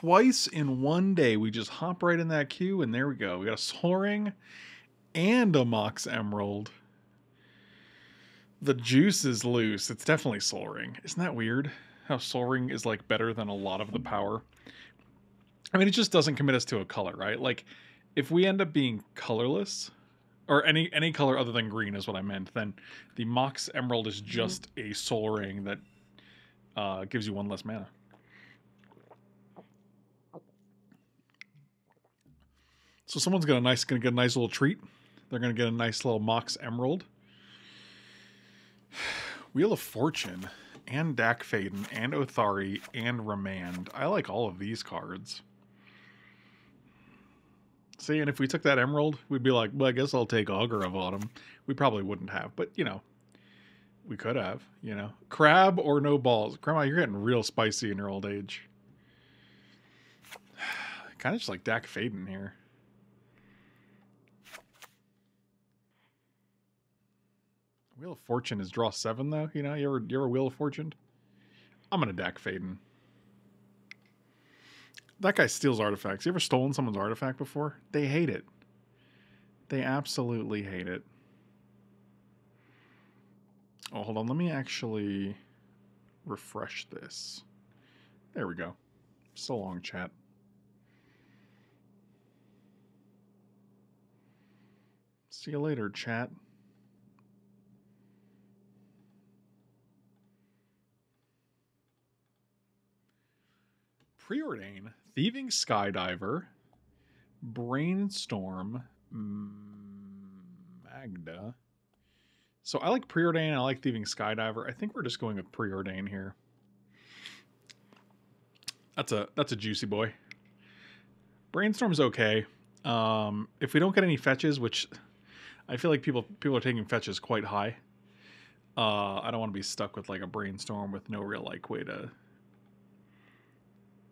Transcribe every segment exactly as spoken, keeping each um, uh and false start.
twice in one day. We just hop right in that queue, and there we go. We got a Sol Ring and a Mox Emerald. The juice is loose. It's definitely Sol Ring. Isn't that weird? How Sol Ring is like better than a lot of the power. I mean, it just doesn't commit us to a color, right? Like, if we end up being colorless, or any any color other than green is what I meant, then the Mox Emerald is just mm-hmm. a Sol Ring that uh, gives you one less mana. So someone's got a nice, gonna get a nice little treat. They're gonna get a nice little Mox Emerald. Wheel of Fortune and Dack Fayden and Othari and Remand. I like all of these cards. See, and if we took that Emerald, we'd be like, well, I guess I'll take Augur of Autumn. We probably wouldn't have, but you know, we could have, you know. Crab or no balls. Grandma, you're getting real spicy in your old age. Kind of just like Dack Fayden here. Wheel of Fortune is draw seven, though. You know, you ever, you ever Wheel of Fortune? I'm going to Dack Fayden. That guy steals artifacts. You ever stolen someone's artifact before? They hate it. They absolutely hate it. Oh, hold on. Let me actually refresh this. There we go. So long, chat. See you later, chat. Preordain, Thieving Skydiver, Brainstorm, Magda. So I like Preordain, I like Thieving Skydiver. I think we're just going with Preordain here. That's a that's a juicy boy. Brainstorm's okay. Um, if we don't get any fetches, which I feel like people people are taking fetches quite high. Uh, I don't want to be stuck with like a Brainstorm with no real like way to,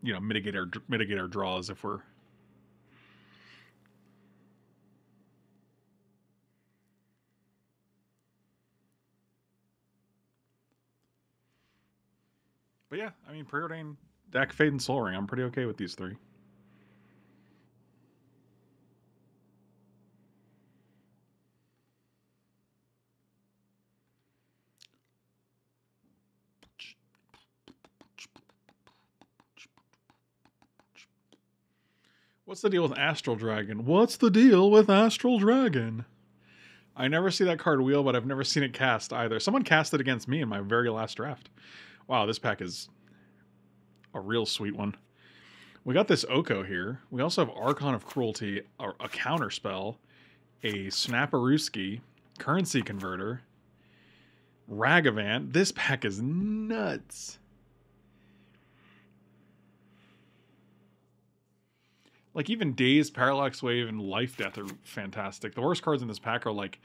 you know, mitigate our mitigate our draws if we're but yeah, I mean, Preordain, Dack Fayden, Sol Ring, I'm pretty okay with these three. What's the deal with Astral Dragon? What's the deal with Astral Dragon? I never see that card wheel, but I've never seen it cast either. Someone cast it against me in my very last draft. Wow, this pack is a real sweet one. We got this Oko here. We also have Archon of Cruelty, a, a Counterspell, a Snaparuski, Currency Converter, Ragavant. This pack is nuts. Like, even Daze, Parallax Wave, and Life Death are fantastic. The worst cards in this pack are, like,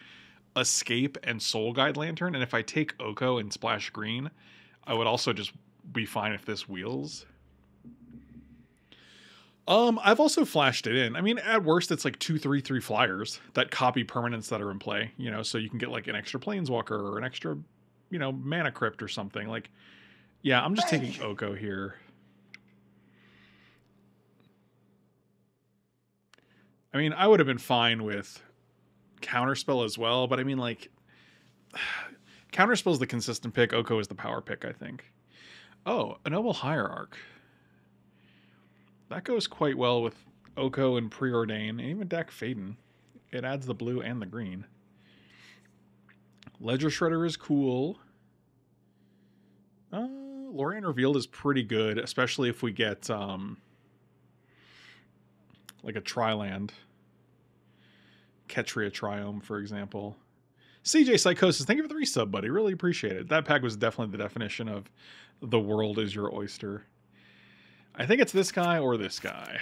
Escape and Soul Guide Lantern. And if I take Oko and Splash Green, I would also just be fine if this wheels. Um, I've also flashed it in. I mean, at worst, it's, like, two, three, three flyers that copy permanents that are in play. You know, so you can get, like, an extra Planeswalker or an extra, you know, Mana Crypt or something. Like, yeah, I'm just taking Oko here. I mean, I would have been fine with Counterspell as well, but I mean, like, Counterspell is the consistent pick. Oko is the power pick, I think. Oh, a Noble Hierarch. That goes quite well with Oko and Preordain, and even Dack Fayden. It adds the blue and the green. Ledger Shredder is cool. Uh, Lórien Revealed is pretty good, especially if we get... Um, like a Triland. Ketria Triome, for example. C J Psychosis, thank you for the resub, buddy. Really appreciate it. That pack was definitely the definition of the world is your oyster. I think it's this guy or this guy.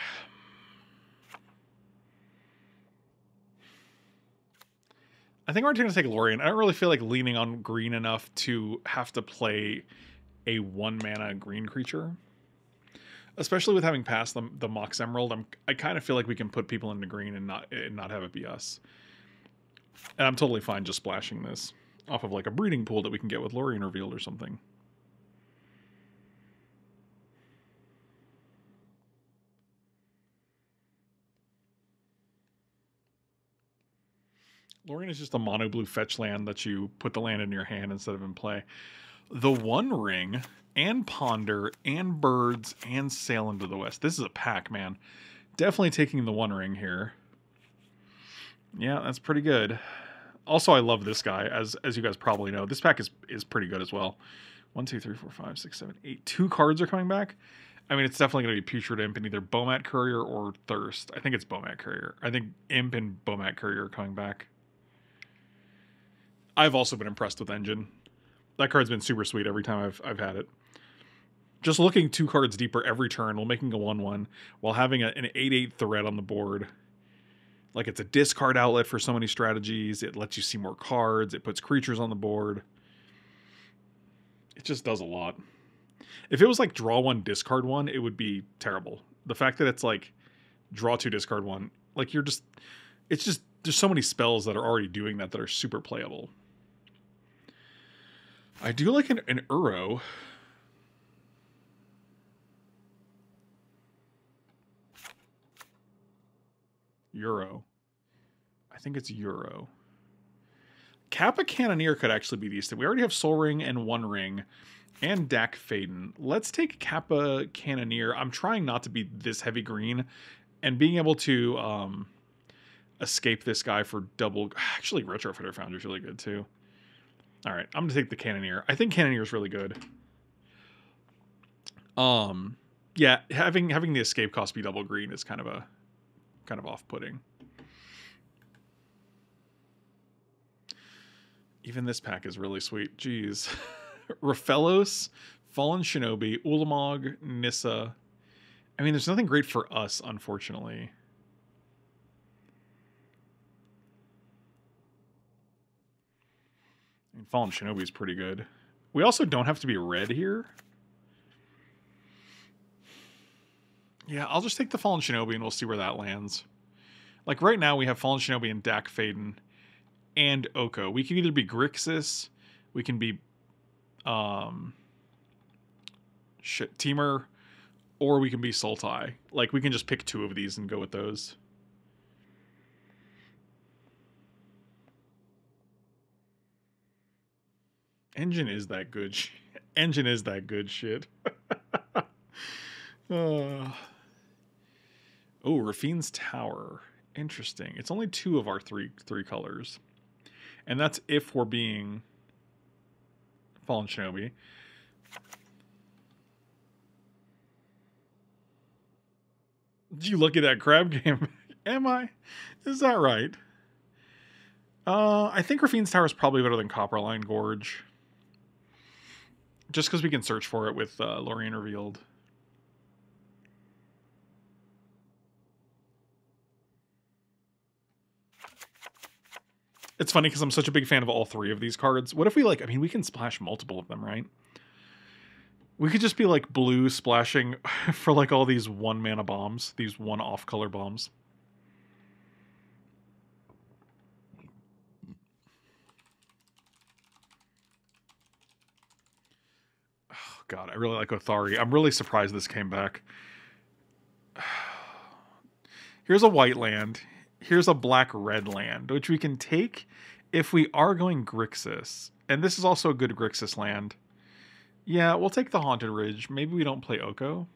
I think we're going to take Lórien. I don't really feel like leaning on green enough to have to play a one mana green creature. Especially with having passed the, the Mox Emerald, I'm, I kind of feel like we can put people into green and not and not have it be us. And I'm totally fine just splashing this off of like a breeding pool that we can get with Lórien Revealed or something. Lórien is just a mono blue fetch land that you put the land in your hand instead of in play. The One Ring and Ponder and Birds and Sail into the West. This is a pack, man. Definitely taking the One Ring here. Yeah, that's pretty good. Also, I love this guy, as as you guys probably know. This pack is is pretty good as well. One, two, three, four, five, six, seven, eight. Two cards are coming back. I mean, it's definitely going to be Putrid Imp and either Bomat Courier or Thirst. I think it's Bomat Courier. I think Imp and Bomat Courier are coming back. I've also been impressed with Engine. That card's been super sweet every time I've I've had it. Just looking two cards deeper every turn while making a one one while having a, an eight eight threat on the board. Like, it's a discard outlet for so many strategies. It lets you see more cards. It puts creatures on the board. It just does a lot. If it was like draw one, discard one, it would be terrible. The fact that it's like draw two, discard one, like you're just, it's just, there's so many spells that are already doing that that are super playable. I do like an, an Uro. Uro. I think it's Uro. Kappa Cannoneer could actually be these two. We already have Sol Ring and One Ring and Dack Fayden. Let's take Kappa Cannoneer. I'm trying not to be this heavy green, and being able to um, escape this guy for double. Actually, Retrofitter Foundry is really good too. All right, I'm going to take the Cannoneer. I think Cannoneer is really good. Um, yeah, having having the escape cost be double green is kind of a kind of off-putting. Even this pack is really sweet. Jeez. Rafelos, Fallen Shinobi, Ulamog, Nissa. I mean, there's nothing great for us, unfortunately. I mean, Fallen Shinobi is pretty good. We also don't have to be red here. Yeah, I'll just take the Fallen Shinobi and we'll see where that lands. Like right now we have Fallen Shinobi and Dack Fayden and Oko. We can either be Grixis, we can be um shit Temur, or we can be Sultai. Like we can just pick two of these and go with those. Engine is that good shit. Engine is that good shit. uh. Oh, Raffine's Tower. Interesting. It's only two of our three three colors. And that's if we're being Fallen Shinobi. Did you look at that crab game? Am I? Is that right? Uh, I think Raffine's Tower is probably better than Copperline Gorge. Just because we can search for it with uh, Lórien Revealed. It's funny because I'm such a big fan of all three of these cards. What if we like, I mean, we can splash multiple of them, right? We could just be like blue splashing for like all these one mana bombs, these one off color bombs. Oh God, I really like Othari. I'm really surprised this came back. Here's a white land. Here's a black red land, which we can take if we are going Grixis. And this is also a good Grixis land. Yeah, we'll take the Haunted Ridge. Maybe we don't play Oko.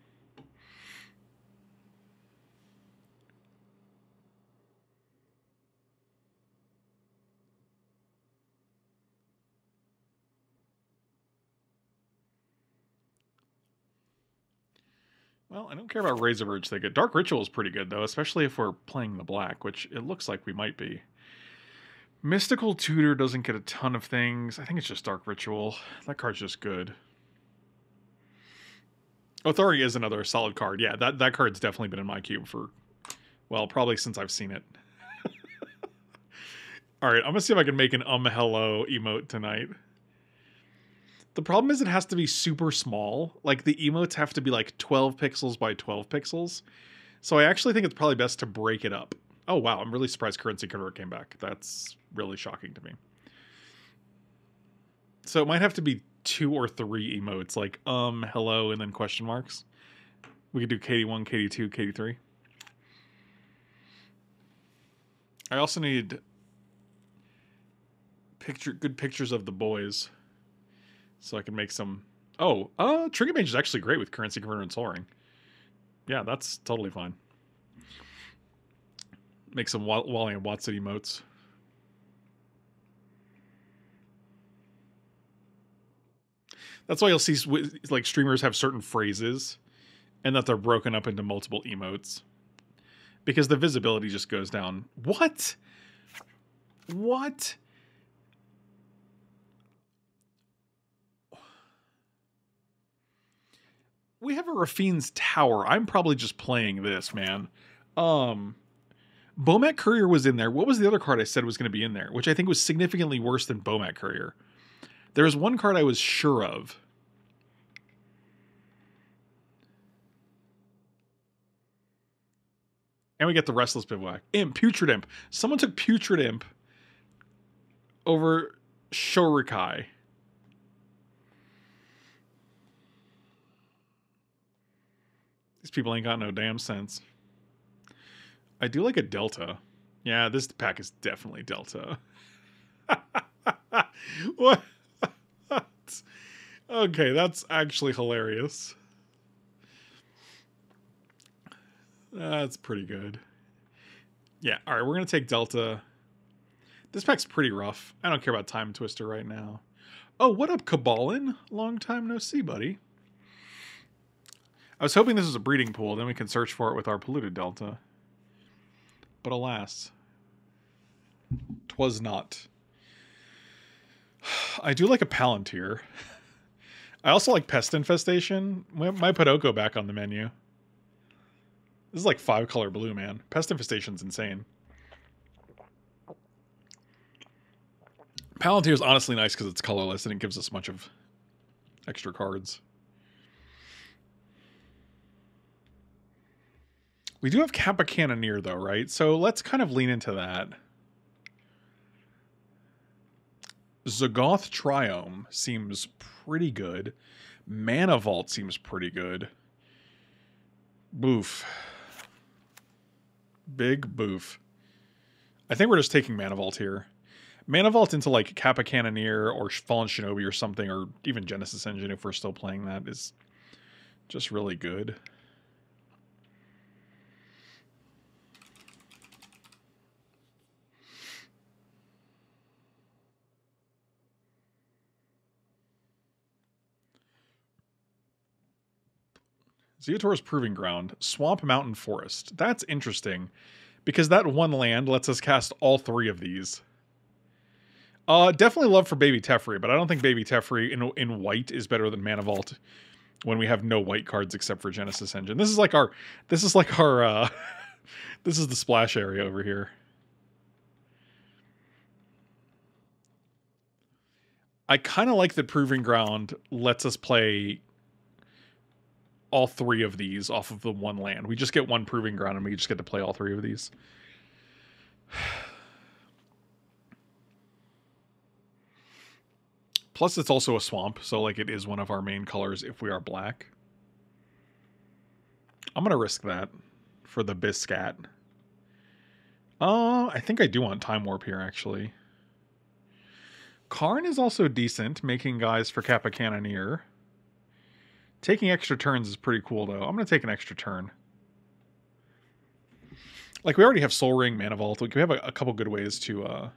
Well, I don't care about Razor Verge they get. Dark Ritual is pretty good, though, especially if we're playing the black, which it looks like we might be. Mystical Tutor doesn't get a ton of things. I think it's just Dark Ritual. That card's just good. Othari is another solid card. Yeah, that, that card's definitely been in my cube for, well, probably since I've seen it. All right, I'm going to see if I can make an um hello emote tonight. The problem is it has to be super small. Like the emotes have to be like twelve pixels by twelve pixels. So I actually think it's probably best to break it up. Oh, wow. I'm really surprised Currency Converter came back. That's really shocking to me. So it might have to be two or three emotes like um, hello, and then question marks. We could do K D one, K D two, K D three. I also need picture, good pictures of the boys, so I can make some. Oh, uh, Trinket Mage is actually great with Currency Converter and Sol Ring. Yeah, that's totally fine. Make some Wally and Watson emotes. That's why you'll see like streamers have certain phrases, and that they're broken up into multiple emotes, because the visibility just goes down. What? What? We have a Raffine's Tower. I'm probably just playing this, man. Um, Bomat Courier was in there. What was the other card I said was going to be in there, which I think was significantly worse than Bomat Courier? There was one card I was sure of. And we get the Restless Bivouac. Imp, Putrid Imp. Someone took Putrid Imp over Shorikai. These people ain't got no damn sense. I do like a Delta. Yeah, this pack is definitely Delta. What? Okay, that's actually hilarious. That's pretty good. Yeah, all right, we're going to take Delta. This pack's pretty rough. I don't care about Time Twister right now. Oh, what up, Cabalin? Long time no see, buddy. I was hoping this was a breeding pool, then we can search for it with our polluted Delta. But alas, 'twas not. I do like a Palantir. I also like Pest Infestation. We might put Oko back on the menu. This is like five color blue, man. Pest Infestation's insane. Palantir is honestly nice because it's colorless and it gives us a bunch of extra cards. We do have Kappa Cannoneer though, right? So let's kind of lean into that. Zagoth Triome seems pretty good. Mana Vault seems pretty good. Boof. Big boof. I think we're just taking Mana Vault here. Mana Vault into like Kappa Cannoneer or Fallen Shinobi or something, or even Genesis Engine if we're still playing that, is just really good. Zeotor's Proving Ground, Swamp Mountain Forest. That's interesting, because that one land lets us cast all three of these. Uh, definitely love for Baby Teferi, but I don't think Baby Teferi in, in white is better than Mana Vault when we have no white cards except for Genesis Engine. This is like our, this is like our, uh, this is the splash area over here. I kind of like that Proving Ground lets us play all three of these off of the one land. We just get one Proving Ground and we just get to play all three of these. Plus it's also a swamp, so like it is one of our main colors if we are black. I'm going to risk that for the Biscat. Uh, I think I do want Time Warp here actually. Karn is also decent, making guys for Kappa Cannoneer. Taking extra turns is pretty cool, though. I'm going to take an extra turn. Like, we already have Sol Ring, Mana Vault. Like, we have a, a couple good ways to... Uh...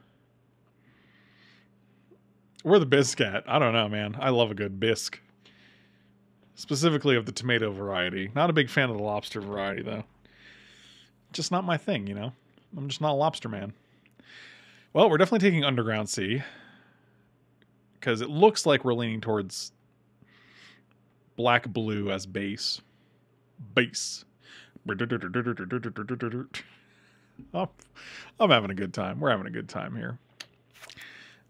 We're the Biscat. I don't know, man. I love a good bisque. Specifically of the tomato variety. Not a big fan of the lobster variety, though. Just not my thing, you know? I'm just not a lobster man. Well, we're definitely taking Underground Sea. Because it looks like we're leaning towards... black blue as base. Base. Oh, I'm having a good time. We're having a good time here.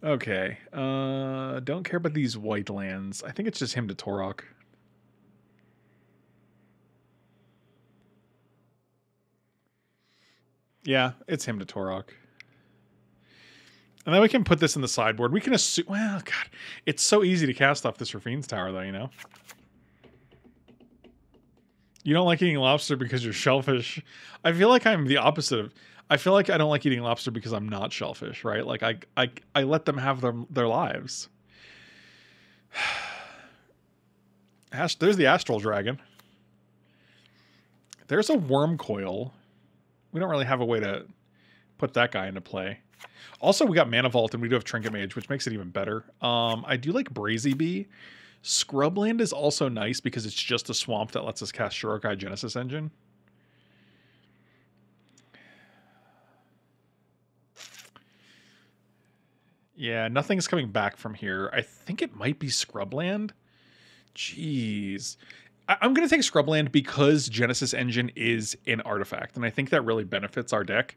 Okay. Uh, don't care about these white lands. I think it's just Hymn to Tourach. Yeah, it's Hymn to Tourach. And then we can put this in the sideboard. We can assume... Well, God. It's so easy to cast off this Raffine's Tower, though, you know? You don't like eating lobster because you're shellfish. I feel like I'm the opposite of... I feel like I don't like eating lobster because I'm not shellfish, right? Like, I I, I let them have their, their lives. There's the Astral Dragon. There's a Worm Coil. We don't really have a way to put that guy into play. Also, we got Mana Vault, and we do have Trinket Mage, which makes it even better. Um, I do like Brazy Bee. Scrubland is also nice because it's just a swamp that lets us cast Shorikai Genesis Engine. Yeah, nothing's coming back from here. I think it might be Scrubland. Jeez. I I'm going to take Scrubland because Genesis Engine is an artifact, and I think that really benefits our deck,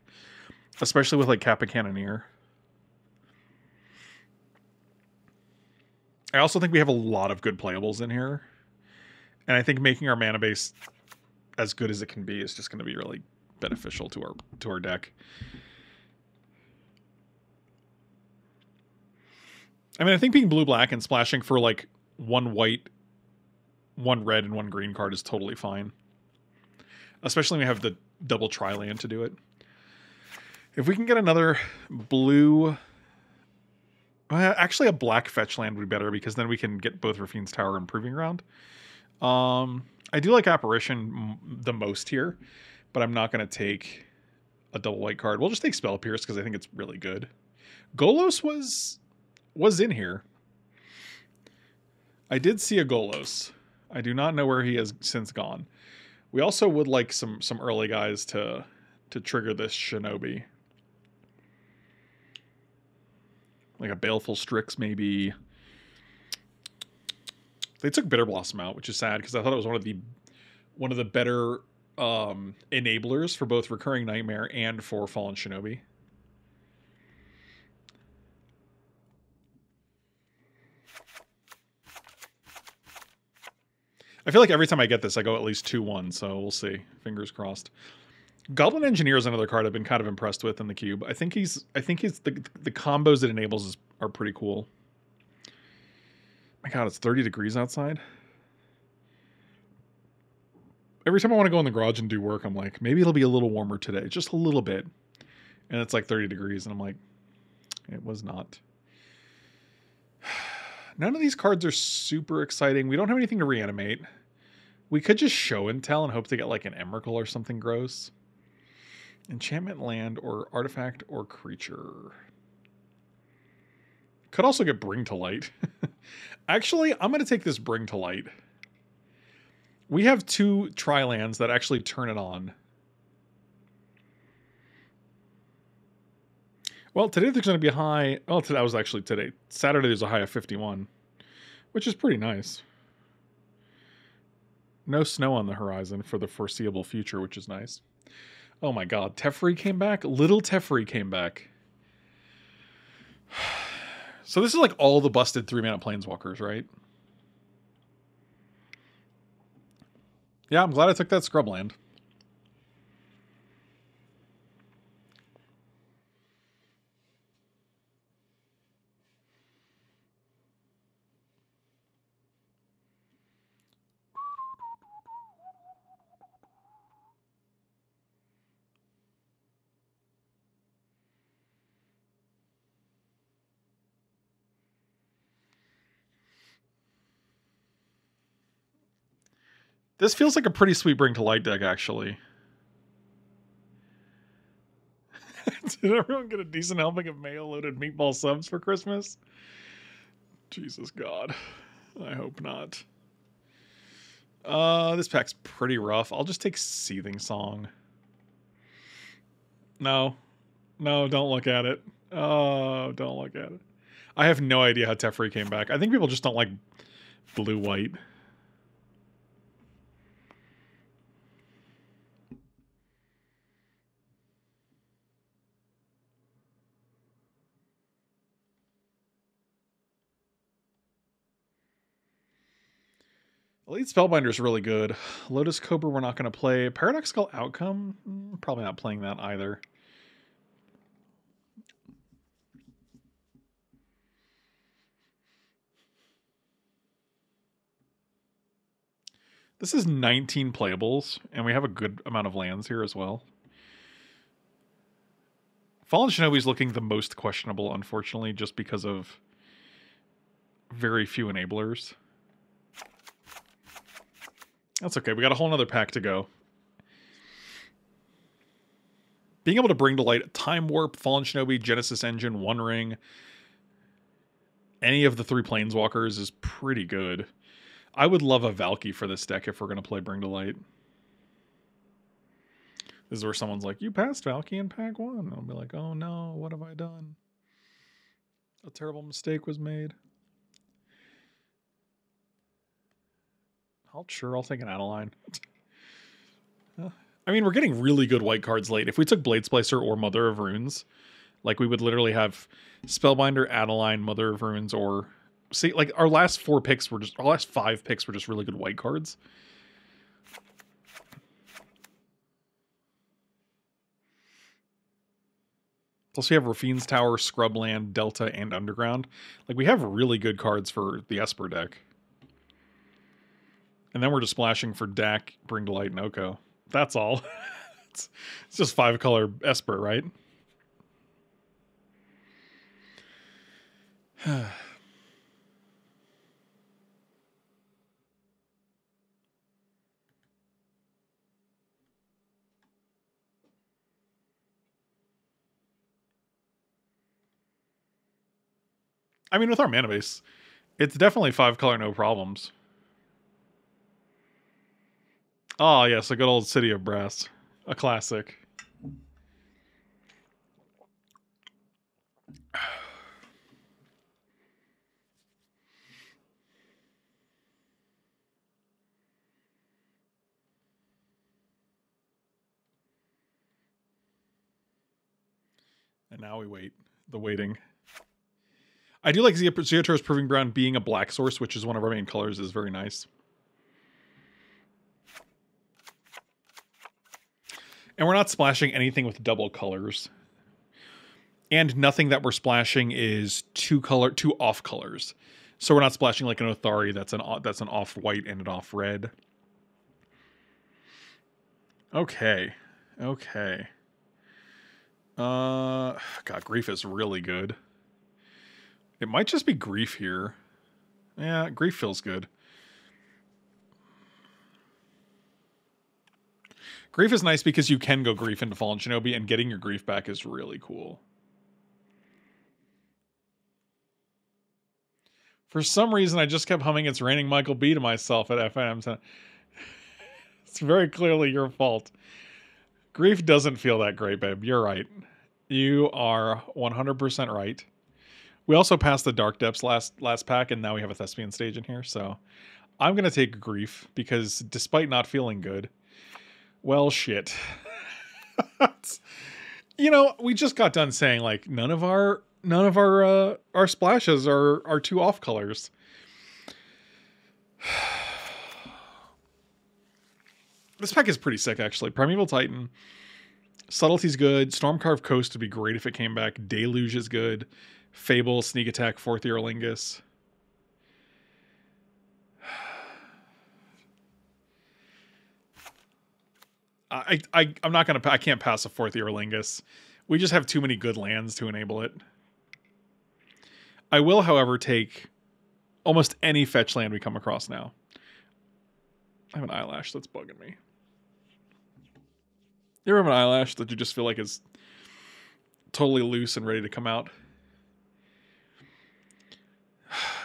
especially with like Kappa Cannoneer. I also think we have a lot of good playables in here. And I think making our mana base as good as it can be is just going to be really beneficial to our to our deck. I mean, I think being blue-black and splashing for like one white, one red, and one green card is totally fine. Especially when we have the double tri-land to do it. If we can get another blue... Actually, a black fetch land would be better because then we can get both Raffine's Tower and Proving Ground. Um, I do like Apparition m the most here, but I'm not going to take a double white card. We'll just take Spell Pierce because I think it's really good. Golos was was in here. I did see a Golos. I do not know where he has since gone. We also would like some some early guys to to trigger this Shinobi. Like a Baleful Strix, maybe. They took Bitter Blossom out, which is sad because I thought it was one of the one of the better um, enablers for both Recurring Nightmare and for Fallen Shinobi. I feel like every time I get this, I go at least two one, so we'll see. Fingers crossed. Goblin Engineer is another card I've been kind of impressed with in the cube. I think he's, I think he's the the combos it enables is, are pretty cool. My God, it's thirty degrees outside. Every time I want to go in the garage and do work, I'm like, maybe it'll be a little warmer today, just a little bit, and it's like thirty degrees, and I'm like, it was not. None of these cards are super exciting. We don't have anything to reanimate. We could just show and tell and hope to get like an Emrakul or something gross. Enchantment land or artifact or creature. Could also get Bring to Light. Actually, I'm going to take this Bring to Light. We have two tri-lands that actually turn it on. Well, today there's going to be a high... Well, that was actually today. Saturday there's a high of fifty-one, which is pretty nice. No snow on the horizon for the foreseeable future, which is nice. Oh my God. Teferi came back. Little Teferi came back. So this is like all the busted three mana planeswalkers, right? Yeah, I'm glad I took that Scrubland. This feels like a pretty sweet Bring to Light deck, actually. Did everyone get a decent helping of mayo-loaded meatball subs for Christmas? Jesus God. I hope not. Uh, this pack's pretty rough. I'll just take Seething Song. No. No, don't look at it. Oh, don't look at it. I have no idea how Teferi came back. I think people just don't like blue-white. Elite Spellbinder is really good. Lotus Cobra we're not going to play. Paradoxical Outcome? Probably not playing that either. This is nineteen playables, and we have a good amount of lands here as well. Fallen Shinobi is looking the most questionable, unfortunately, just because of very few enablers. That's okay. We got a whole nother pack to go. Being able to bring to light Time Warp, Fallen Shinobi, Genesis Engine, One Ring, any of the three Planeswalkers is pretty good. I would love a Valky for this deck if we're going to play Bring to Light. This is where someone's like, you passed Valky in pack one. And I'll be like, oh no, what have I done? A terrible mistake was made. I'll sure, I'll take an Adeline. I mean, we're getting really good white cards late. If we took Blade Splicer or Mother of Runes, like we would literally have Spellbinder, Adeline, Mother of Runes, or see, like our last four picks were just our last five picks were just really good white cards. Plus we have Raffine's Tower, Scrubland, Delta, and Underground. Like we have really good cards for the Esper deck. And then we're just splashing for Dack, Bring to Light, and Oko. That's all. it's, it's just five color Esper, right? I mean, with our mana base, it's definitely five color, no problems. Oh, yes, a good old City of Brass. A classic. And now we wait. The waiting. I do like Zeotur's Proving Ground being a black source, which is one of our main colors, is very nice. And we're not splashing anything with double colors. And nothing that we're splashing is two color, two off colors. So we're not splashing like an Othari that's an that's an off white and an off red. Okay. Okay. Uh God, Grief is really good. It might just be Grief here. Yeah, Grief feels good. Grief is nice because you can go Grief into Fallen Shinobi, and getting your Grief back is really cool. For some reason, I just kept humming It's Raining Michael B. to myself at F N M. It's very clearly your fault. Grief doesn't feel that great, babe. You're right. You are one hundred percent right. We also passed the Dark Depths last, last pack, and now we have a Thespian Stage in here, so I'm going to take Grief because despite not feeling good, well, shit. You know, we just got done saying like none of our none of our uh, our splashes are are two off colors. This pack is pretty sick, actually. Primeval Titan, Subtlety's good. Stormcarved Coast would be great if it came back. Deluge is good. Fable, Sneak Attack, Fourth Ear Lingus. I, I, I'm not going to... I can't pass a fourth Ear Lingus. We just have too many good lands to enable it. I will, however, take almost any fetch land we come across now. I have an eyelash that's bugging me. You ever have an eyelash that you just feel like is totally loose and ready to come out?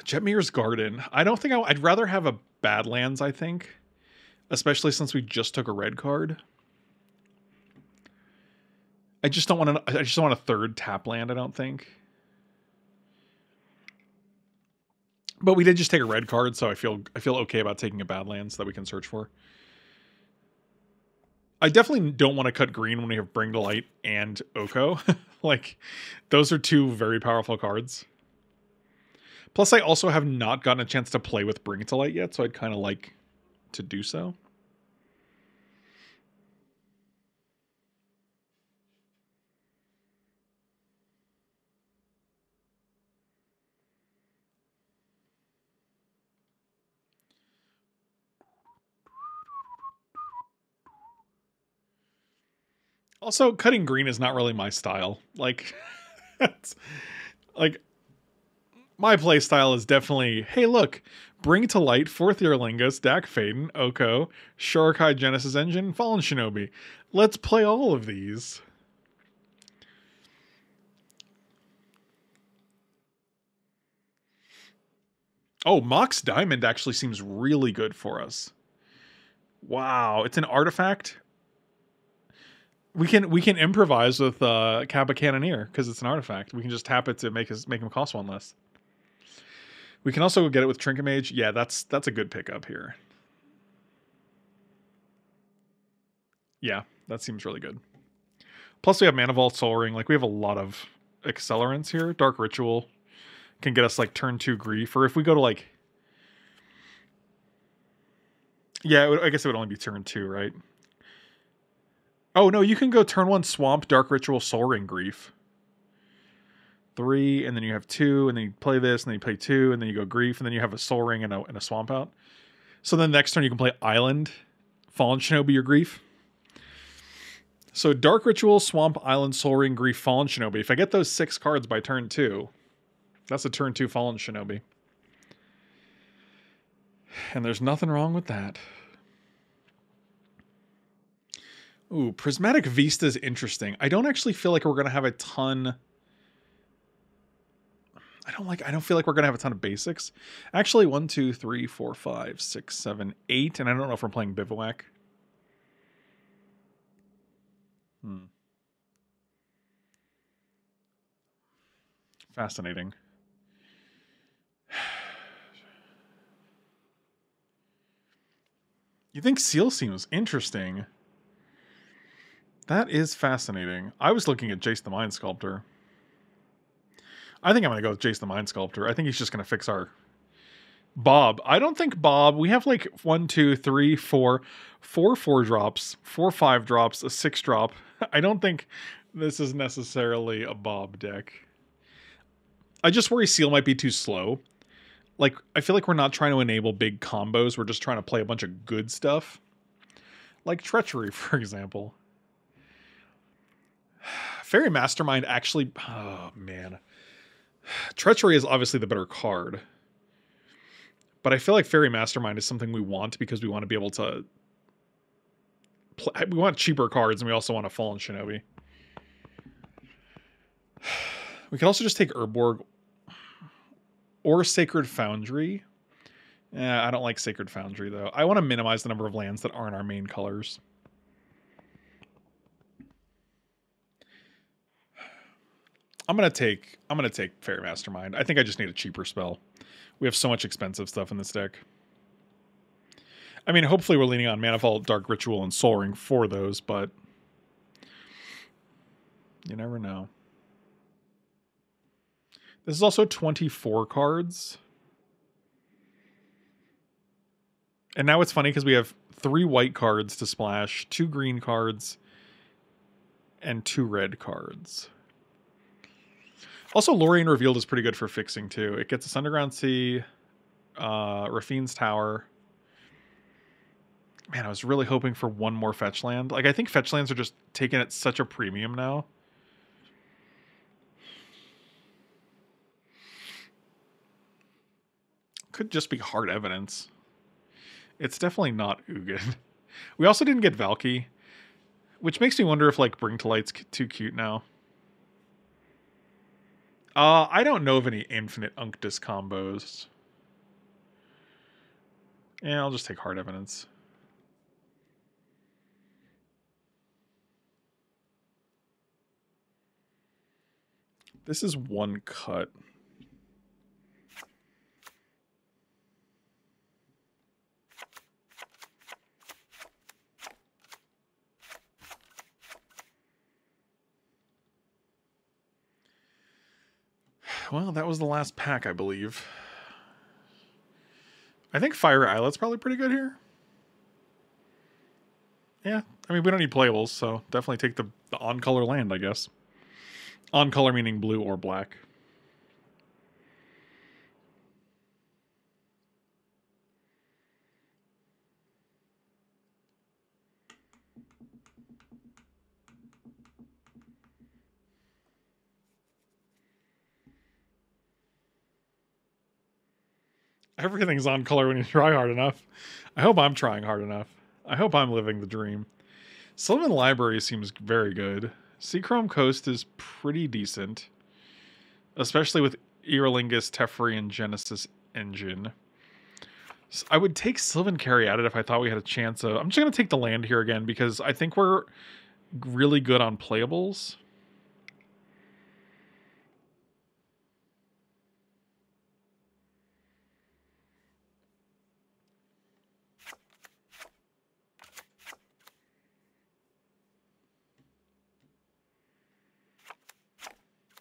Jetmir's Garden. I don't think... I, I'd rather have a Badlands, I think. Especially since we just took a red card. I just don't want to. I just don't want a third tap land. I don't think. But we did just take a red card, so I feel I feel okay about taking a Badlands so that we can search for. I definitely don't want to cut green when we have Bring to Light and Oko. Like, those are two very powerful cards. Plus, I also have not gotten a chance to play with Bring to Light yet, so I'd kind of like to do so. Also, cutting green is not really my style. Like, it's, like my play style is definitely, hey, look, bring to light fourth year Lingos, Dack Fayden, Oko, Shorikai Genesis Engine, Fallen Shinobi. Let's play all of these. Oh, Mox Diamond actually seems really good for us. Wow, it's an artifact. We can we can improvise with uh, Kappa Cannoneer because it's an artifact. We can just tap it to make us make him cost one less. We can also get it with Trinket Mage. Yeah, that's that's a good pickup here. Yeah, that seems really good. Plus, we have Mana Vault, Sol Ring. Like, we have a lot of accelerants here. Dark Ritual can get us like turn two grief, or if we go to like, yeah, it would, I guess it would only be turn two, right? Oh no, you can go turn one swamp, Dark Ritual, Sol Ring, grief. Three, and then you have two, and then you play this, and then you play two, and then you go grief, and then you have a Sol Ring and a, and a swamp out. So then next turn you can play Island, Fallen Shinobi, your grief. So Dark Ritual, Swamp, Island, Sol Ring, grief, Fallen Shinobi. If I get those six cards by turn two, that's a turn two Fallen Shinobi. And there's nothing wrong with that. Ooh, Prismatic Vista is interesting. I don't actually feel like we're going to have a ton... I don't like. I don't feel like we're going to have a ton of basics. Actually, one, two, three, four, five, six, seven, eight. And I don't know if we're playing Bivouac. Hmm. Fascinating. You think Seal seems interesting? That is fascinating. I was looking at Jace the Mind Sculptor. I think I'm going to go with Jace the Mind Sculptor. I think he's just going to fix our... Bob. I don't think Bob... We have like one, two, three, four, four, four drops, four, five drops, a six drop. I don't think this is necessarily a Bob deck. I just worry Seal might be too slow. Like, I feel like we're not trying to enable big combos. We're just trying to play a bunch of good stuff. Like Treachery, for example. Fairy Mastermind actually... Oh, man. Treachery is obviously the better card. But I feel like Fairy Mastermind is something we want because we want to be able to... play. We want cheaper cards and we also want a Fallen Shinobi. We could also just take Urborg or Sacred Foundry. Eh, I don't like Sacred Foundry, though. I want to minimize the number of lands that aren't our main colors. I'm gonna take I'm gonna take Fairy Mastermind. I think I just need a cheaper spell. We have so much expensive stuff in this deck. I mean, hopefully we're leaning on Mana Vault, Dark Ritual, and Sol Ring for those, but you never know. This is also twenty-four cards. And now it's funny because we have three white cards to splash, two green cards, and two red cards. Also, Lórien Revealed is pretty good for fixing, too. It gets us Underground Sea, uh, Raffine's Tower. Man, I was really hoping for one more fetch land. Like, I think fetch lands are just taken at such a premium now. Could just be Hard Evidence. It's definitely not Ugin. We also didn't get Valky, which makes me wonder if, like, Bring to Light's too cute now. Uh, I don't know of any infinite Unctus combos. Yeah, I'll just take Hard Evidence. This is one cut. Well, that was the last pack, I believe. I think Fire Islet's probably pretty good here. Yeah, I mean, we don't need playables, so definitely take the, the on-color land, I guess. On-color meaning blue or black. Everything's on color when you try hard enough. I hope I'm trying hard enough. I hope I'm living the dream. Sylvan Library seems very good. Seachrome Coast is pretty decent, especially with Eolingus, Teferi, and Genesis Engine. So I would take Sylvan Caryatid if I thought we had a chance of... I'm just going to take the land here again because I think we're really good on playables.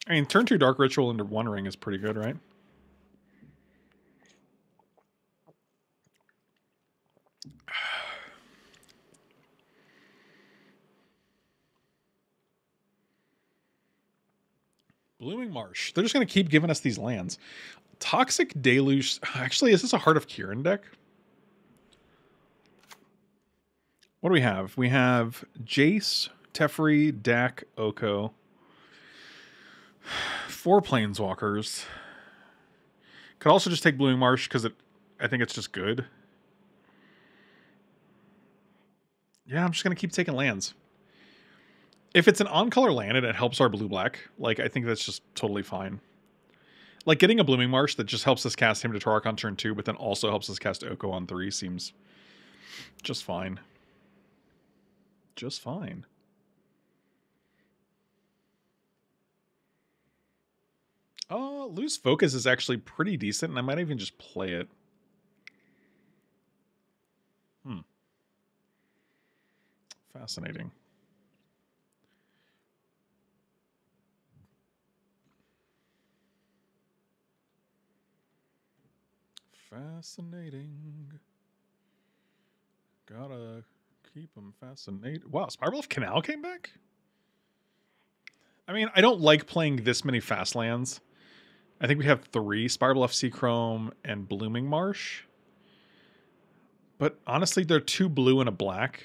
I mean, turn two Dark Ritual into One Ring is pretty good, right? Blooming Marsh. They're just going to keep giving us these lands. Toxic Deluge. Actually, is this a Heart of Kieran deck? What do we have? We have Jace, Teferi, Dak, Oko. Four Planeswalkers. Could also just take Blooming Marsh because it, I think it's just good. Yeah, I'm just going to keep taking lands. If it's an on-color land and it helps our blue-black, like, I think that's just totally fine. Like, getting a Blooming Marsh that just helps us cast Hymn to Tourach on turn two, but then also helps us cast Oko on three seems just fine. Just fine. Oh, Lose Focus is actually pretty decent, and I might even just play it. Hmm. Fascinating. Fascinating. Gotta keep them fascinated. Wow, Spiral of Canal came back? I mean, I don't like playing this many fast lands. I think we have three, Spiralbluff, Seachrome, and Blooming Marsh. But honestly, they're two blue and a black.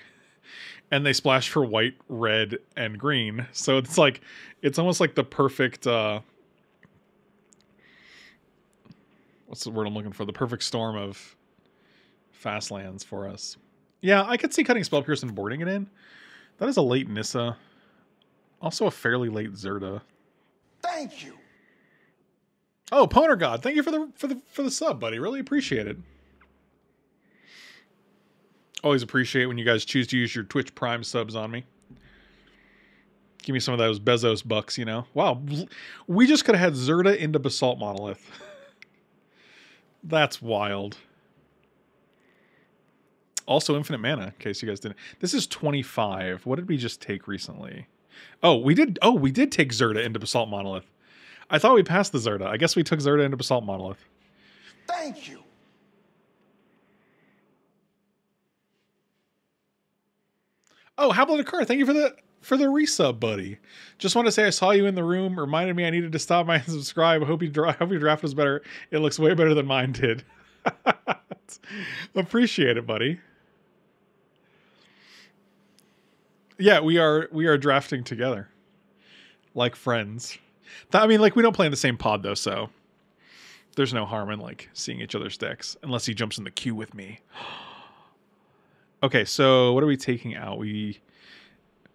And they splash for white, red, and green. So it's like, it's almost like the perfect, uh, what's the word I'm looking for? The perfect storm of fast lands for us. Yeah, I could see cutting Spellpierce and boarding it in. That is a late Nissa. Also a fairly late Zerta. Thank you. Oh, Poner God, thank you for the for the for the sub, buddy. Really appreciate it. Always appreciate when you guys choose to use your Twitch Prime subs on me. Give me some of those Bezos bucks, you know. Wow, we just could have had Zerta into Basalt Monolith. That's wild. Also, infinite mana. In case you guys didn't, this is twenty-five. What did we just take recently? Oh, we did. Oh, we did take Zerta into Basalt Monolith. I thought we passed the Zerta. I guess we took Zerta into Basalt Monolith. Thank you. Oh, Habla Dakar, thank you for the for the resub, buddy. Just want to say I saw you in the room. Reminded me I needed to stop by and subscribe. Hope you dra hope your draft was better. It looks way better than mine did. Appreciate it, buddy. Yeah, we are we are drafting together, like friends. I mean, like, we don't play in the same pod though, so there's no harm in like seeing each other's decks, unless he jumps in the queue with me. Okay, so what are we taking out? We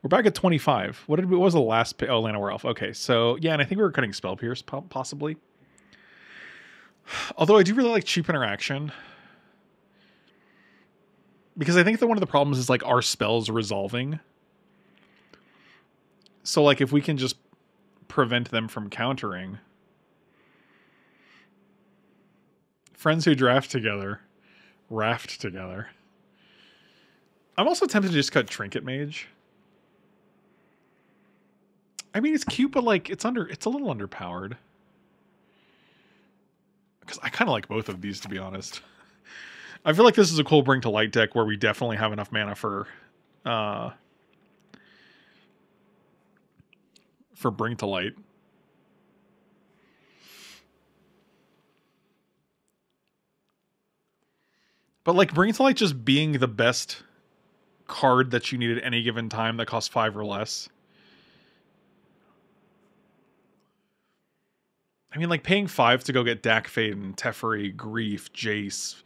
we're back at twenty-five. What did we, what was the last? Oh, Lana Werelf. Okay, so yeah, and I think we were cutting Spellpierce possibly. Although I do really like cheap interaction. Because I think that one of the problems is like our spells resolving. So like if we can just prevent them from countering. Friends who draft together, raft together. I'm also tempted to just cut Trinket Mage. I mean, it's cute, but like it's under it's a little underpowered. Because I kind of like both of these, to be honest. I feel like this is a cool bring to light deck where we definitely have enough mana for uh for bring to light. But like bring to light just being the best card that you need at any given time that costs five or less. I mean, like, paying five to go get Dack Fayden, Teferi, Grief, Jace.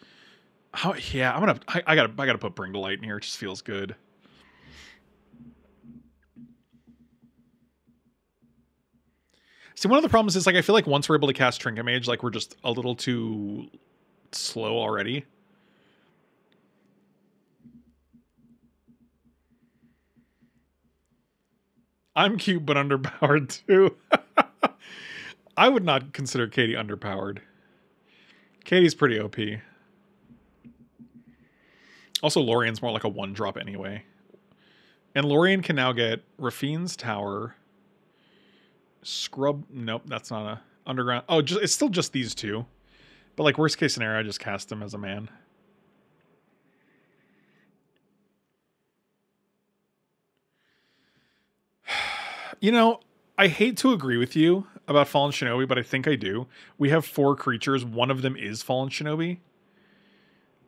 How, yeah, I'm gonna. I, I gotta. I gotta put Bring to Light in here. It just feels good. See, one of the problems is, like, I feel like once we're able to cast Trinket Mage, like, we're just a little too slow already. I'm cute, but underpowered too. I would not consider Katie underpowered. Katie's pretty O P. Also, Lórien's more like a one-drop anyway. And Lórien can now get Raffine's Tower. Scrub... Nope, that's not a... Underground... Oh, just, it's still just these two. But, like, worst case scenario, I just cast them as a man. You know, I hate to agree with you about Fallen Shinobi, but I think I do. We have four creatures. One of them is Fallen Shinobi.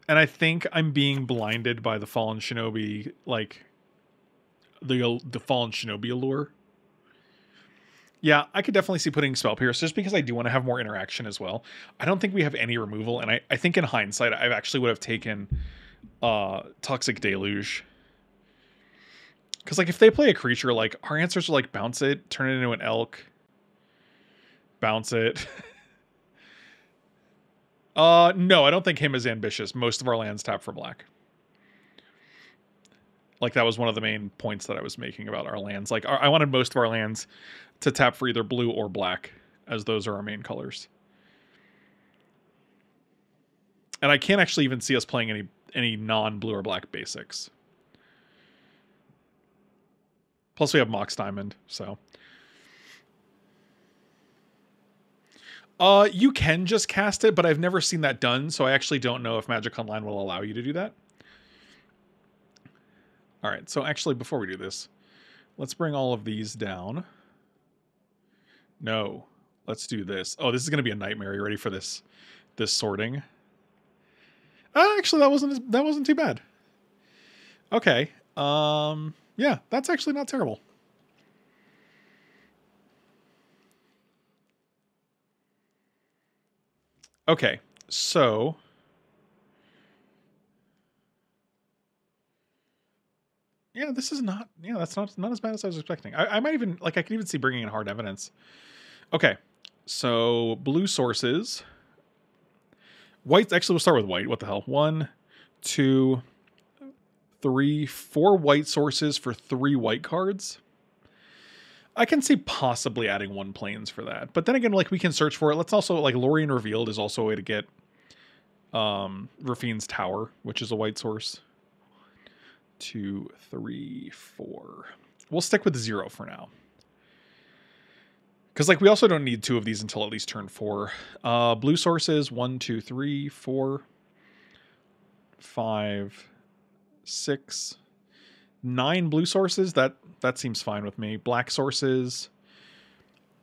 And I think I'm being blinded by the Fallen Shinobi, like, the, the Fallen Shinobi allure. Yeah, I could definitely see putting Spell Pierce just because I do want to have more interaction as well. I don't think we have any removal, and I, I think in hindsight, I actually would have taken uh, Toxic Deluge. Because, like, if they play a creature, like, our answers are, like, bounce it, turn it into an elk, bounce it. Uh, no, I don't think him is ambitious. Most of our lands tap for black. Like, that was one of the main points that I was making about our lands. Like, our, I wanted most of our lands to tap for either blue or black, as those are our main colors. And I can't actually even see us playing any, any non-blue or black basics. Plus, we have Mox Diamond, so... Uh, you can just cast it, but I've never seen that done, so I actually don't know if Magic Online will allow you to do that. All right, so actually, before we do this, let's bring all of these down. No, let's do this. Oh, this is going to be a nightmare. Are you ready for this? This sorting. Uh, actually, that wasn't that wasn't too bad. Okay. Um, yeah, that's actually not terrible. Okay, so yeah, this is not yeah, that's not not as bad as I was expecting. I, I might even like I could even see bringing in Hard Evidence. Okay, so blue sources, white. Actually, we'll start with white. What the hell? One, two, three, four white sources for three white cards. I can see possibly adding one plains for that. But then again, like, we can search for it. Let's also, like, Lórien Revealed is also a way to get um, Raffine's Tower, which is a white source. Two, three, four. We'll stick with zero for now. Because, like, we also don't need two of these until at least turn four. Uh, blue sources, one, two, three, four, five, six... Nine blue sources, that that seems fine with me. Black sources,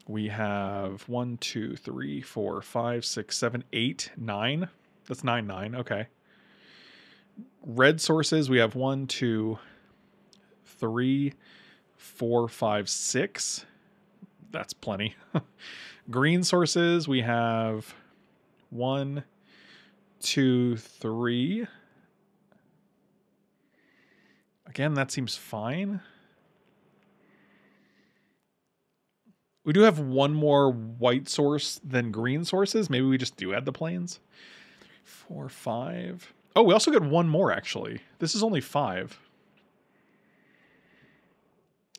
we have one, two, three, four, five, six, seven, eight, nine. That's nine, nine, okay. Red sources, we have one, two, three, four, five, six. That's plenty. Green sources, we have one, two, three. Again, that seems fine. We do have one more white source than green sources. Maybe we just do add the plains. Four, five. Oh, we also get one more, actually. This is only five.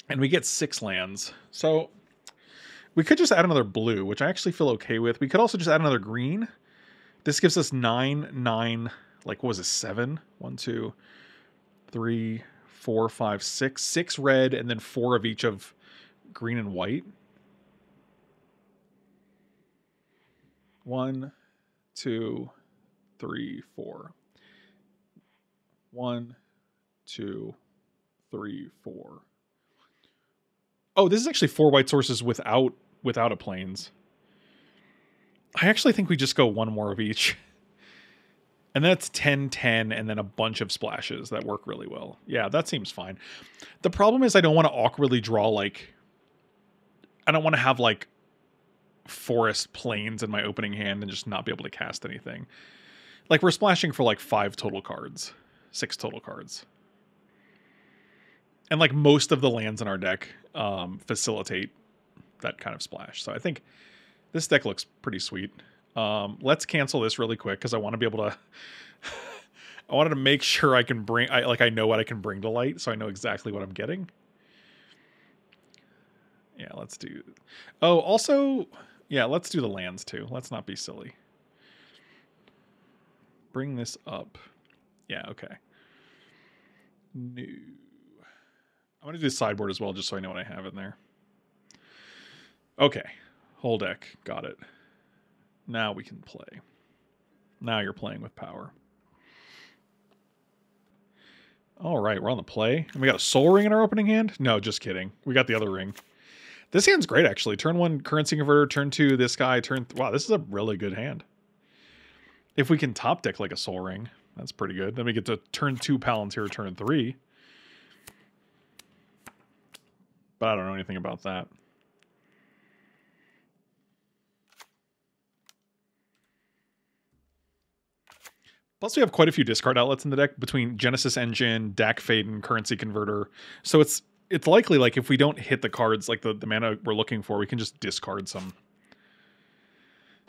And we get six lands. So we could just add another blue, which I actually feel okay with. We could also just add another green. This gives us nine, nine, like, what was it, seven? One, two, three... Four, five, six, six red, and then four of each of green and white. One, two, three, four. One, two, three, four. Oh, this is actually four white sources without without a plains. I actually think we just go one more of each. And that's ten, ten, and then a bunch of splashes that work really well. Yeah, that seems fine. The problem is I don't want to awkwardly draw, like... I don't want to have, like, forest plains in my opening hand and just not be able to cast anything. Like, we're splashing for, like, five total cards. Six total cards. And, like, most of the lands in our deck um, facilitate that kind of splash. So I think this deck looks pretty sweet. Um, let's cancel this really quick because I want to be able to... I wanted to make sure I can bring... I, like, I know what I can bring to light, so I know exactly what I'm getting. Yeah, let's do... Oh, also... Yeah, let's do the lands, too. Let's not be silly. Bring this up. Yeah, okay. New... I'm going to do the sideboard as well, just so I know what I have in there. Okay. Whole deck. Got it. Now we can play. Now you're playing with power. All right, we're on the play. And we got a Sol Ring in our opening hand? No, just kidding. We got the other ring. This hand's great, actually. Turn one, Currency Converter. Turn two, this guy. Turn... Th wow, this is a really good hand. If we can top deck like a Sol Ring, that's pretty good. Then we get to turn two, Palantir, turn three. But I don't know anything about that. Plus, we have quite a few discard outlets in the deck between Genesis Engine, Dack Fayden, Currency Converter. So it's it's likely, like, if we don't hit the cards, like the, the mana we're looking for, we can just discard some,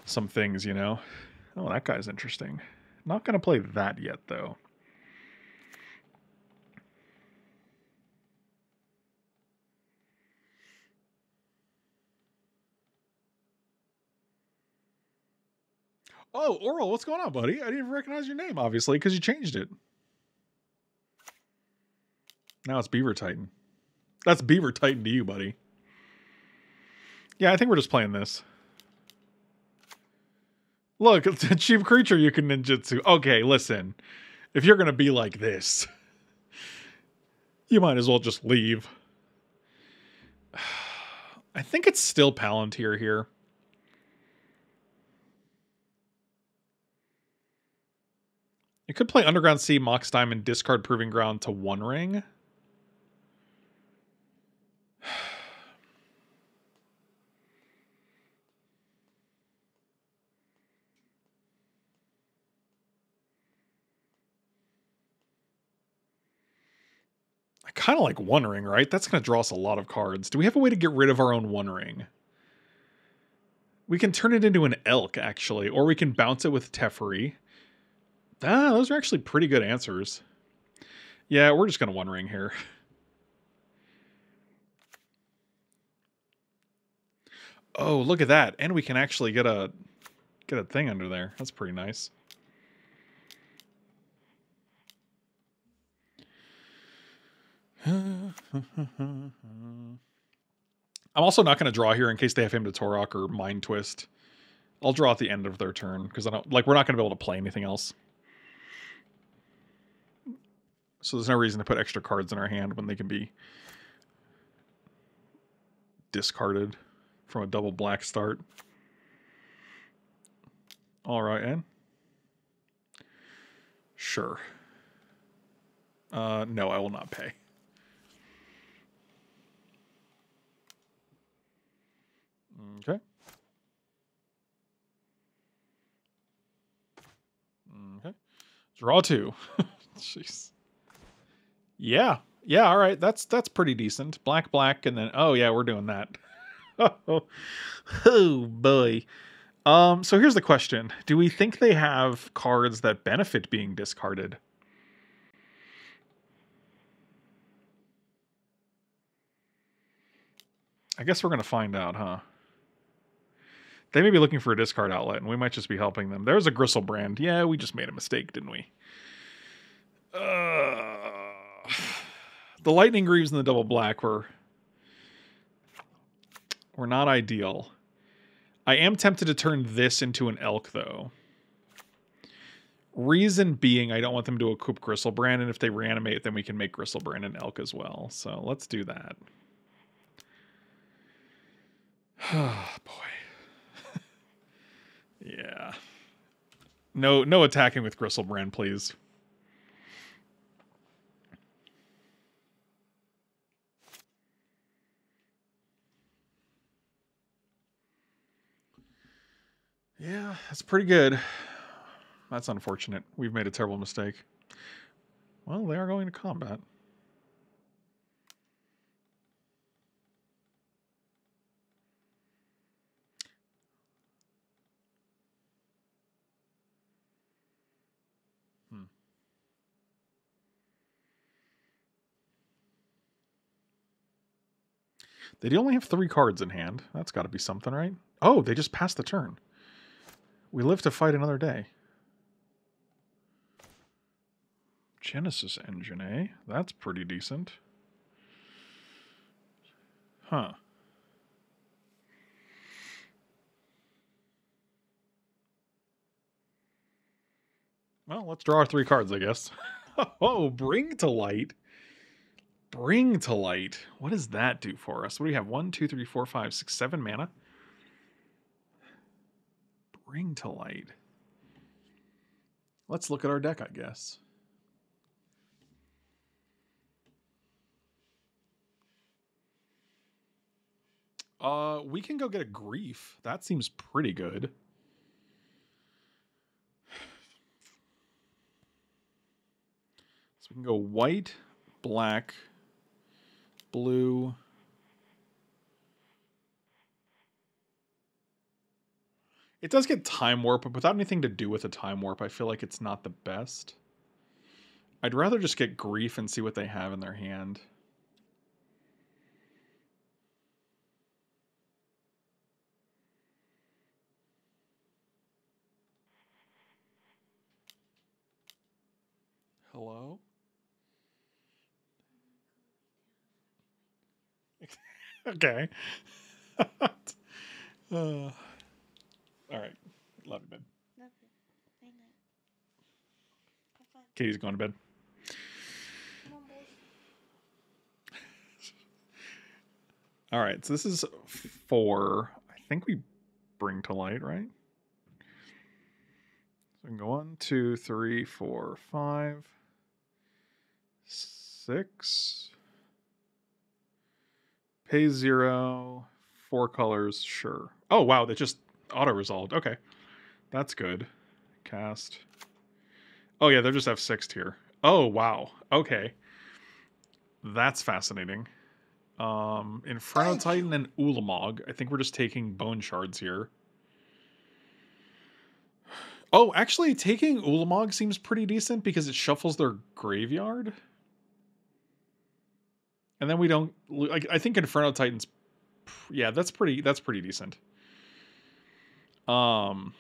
some things, you know? Oh, that guy's interesting. Not going to play that yet, though. Oh, Oral, what's going on, buddy? I didn't even recognize your name, obviously, because you changed it. Now it's Beaver Titan. That's Beaver Titan to you, buddy. Yeah, I think we're just playing this. Look, it's a cheap creature you can ninjutsu. Okay, listen. If you're going to be like this, you might as well just leave. I think it's still Palantir here. You could play Underground Sea, Mox Diamond, discard Proving Ground to One Ring. I kind of like One Ring, right? That's going to draw us a lot of cards. Do we have a way to get rid of our own One Ring? We can turn it into an Elk, actually, or we can bounce it with Teferi. Ah, those are actually pretty good answers. Yeah, we're just going to One Ring here. Oh, look at that. And we can actually get a get a thing under there. That's pretty nice. I'm also not going to draw here in case they have Hymn to Tourach or Mind Twist. I'll draw at the end of their turn because I don't like we're not going to be able to play anything else. So there's no reason to put extra cards in our hand when they can be discarded from a double black start. All right, and sure. Uh, no, I will not pay. Okay. Okay. Draw two. Jeez. Yeah. Yeah, all right. That's that's pretty decent. Black, black, and then... Oh, yeah, we're doing that. oh, oh, boy. Um, so here's the question. Do we think they have cards that benefit being discarded? I guess we're going to find out, huh? They may be looking for a discard outlet, and we might just be helping them. There's a Gristlebrand. Yeah, we just made a mistake, didn't we? Uh... The Lightning Greaves and the double black were were not ideal. I am tempted to turn this into an Elk, though. Reason being, I don't want them to equip Gristlebrand, and if they reanimate, then we can make Gristlebrand an Elk as well. So let's do that. Oh, boy. yeah. No, no attacking with Gristlebrand, please. Yeah, that's pretty good. That's unfortunate. We've made a terrible mistake. Well, they are going to combat. They only have three cards in hand. That's got to be something, right? Oh, they just passed the turn. We live to fight another day. Genesis engine, eh? That's pretty decent. Huh. Well, let's draw our three cards, I guess. Oh, bring to light. Bring to light. What does that do for us? What do we have? One, two, three, four, five, six, seven mana. Bring to light. Let's look at our deck, I guess. Uh, we can go get a grief. That seems pretty good. So we can go white, black, blue. It does get Time Warp, but without anything to do with a Time Warp, I feel like it's not the best. I'd rather just get Grief and see what they have in their hand. Hello? Okay. uh, all right. Love you, babe. Love you. Bye, night. Have fun. Katie's going to bed. Come on, babe. All right. So this is four. I think we bring to light, right? So we can go one, two, three, four, five, six. Pay zero, four colors, sure. Oh, wow, that just auto-resolved. Okay, that's good. Cast. Oh, yeah, they're just F six here. Oh, wow. Okay. That's fascinating. Um, Inferno Titan and Ulamog. I think we're just taking Bone Shards here. Oh, actually, taking Ulamog seems pretty decent because it shuffles their graveyard. And then we don't. Like, I think Inferno Titan's. Yeah, that's pretty. That's pretty decent. Um.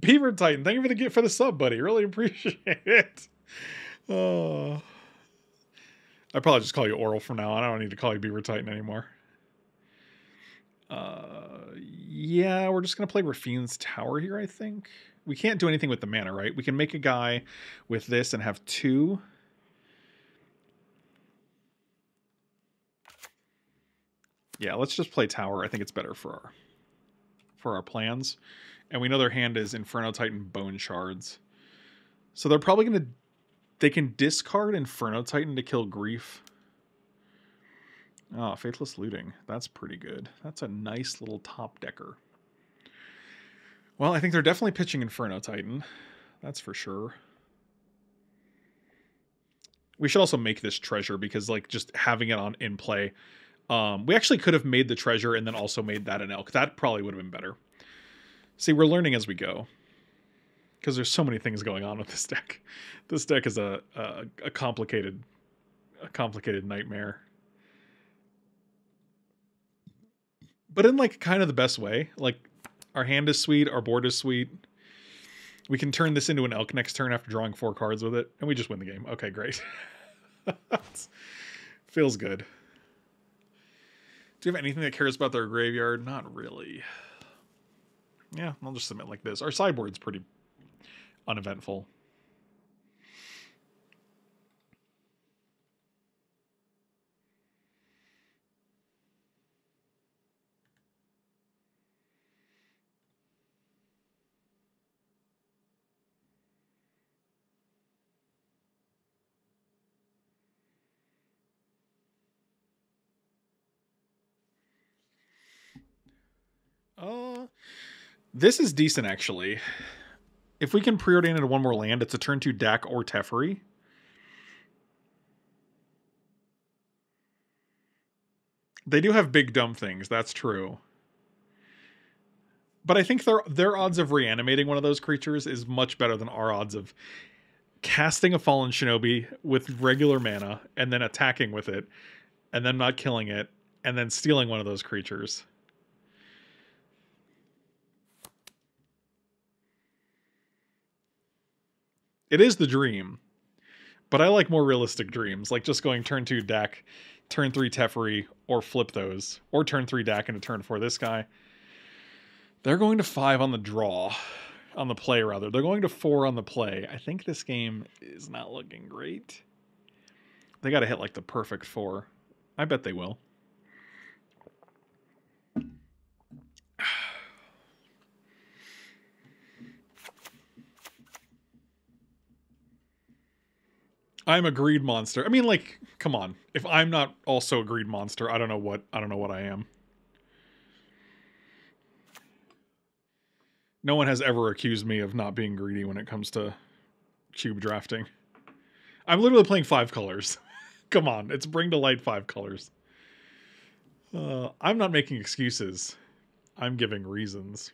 Beaver Titan, thank you for the gift for the sub, buddy. Really appreciate it. Oh. I probably just call you Oral from now on. I don't need to call you Beaver Titan anymore. Uh, yeah, we're just gonna play Raffine's Tower here. I think we can't do anything with the mana, right? We can make a guy with this and have two. Yeah, let's just play Tower. I think it's better for our for our plans. And we know their hand is Inferno Titan, Bone Shards. So they're probably going to... They can discard Inferno Titan to kill Grief. Oh, Faithless Looting. That's pretty good. That's a nice little top decker. Well, I think they're definitely pitching Inferno Titan. That's for sure. We should also make this treasure because, like, just having it on in play... Um, we actually could have made the treasure and then also made that an elk. That probably would have been better. See, we're learning as we go. Because there's so many things going on with this deck. This deck is a, a, a complicated a complicated nightmare. But in, like, kind of the best way. Like, our hand is sweet, our board is sweet. We can turn this into an elk next turn after drawing four cards with it. And we just win the game. Okay, great. Feels good. Do you have anything that cares about their graveyard? Not really. Yeah, I'll just submit like this. Our sideboard's pretty uneventful. Oh. This is decent, actually. If we can preordain into one more land, it's a turn two Dack or Teferi. They do have big dumb things, that's true. But I think their their odds of reanimating one of those creatures is much better than our odds of casting a Fallen Shinobi with regular mana and then attacking with it and then not killing it and then stealing one of those creatures. It is the dream, but I like more realistic dreams, like just going turn two Dack, turn three Teferi, or flip those, or turn three Dack into turn four this guy. They're going to five on the draw, on the play rather. They're going to four on the play. I think this game is not looking great. They got to hit like the perfect four. I bet they will. I'm a greed monster. I mean, like, come on. If I'm not also a greed monster, I don't know what I don't know what I am. No one has ever accused me of not being greedy when it comes to cube drafting. I'm literally playing five colors. Come on, it's bring to light five colors. Uh, I'm not making excuses. I'm giving reasons.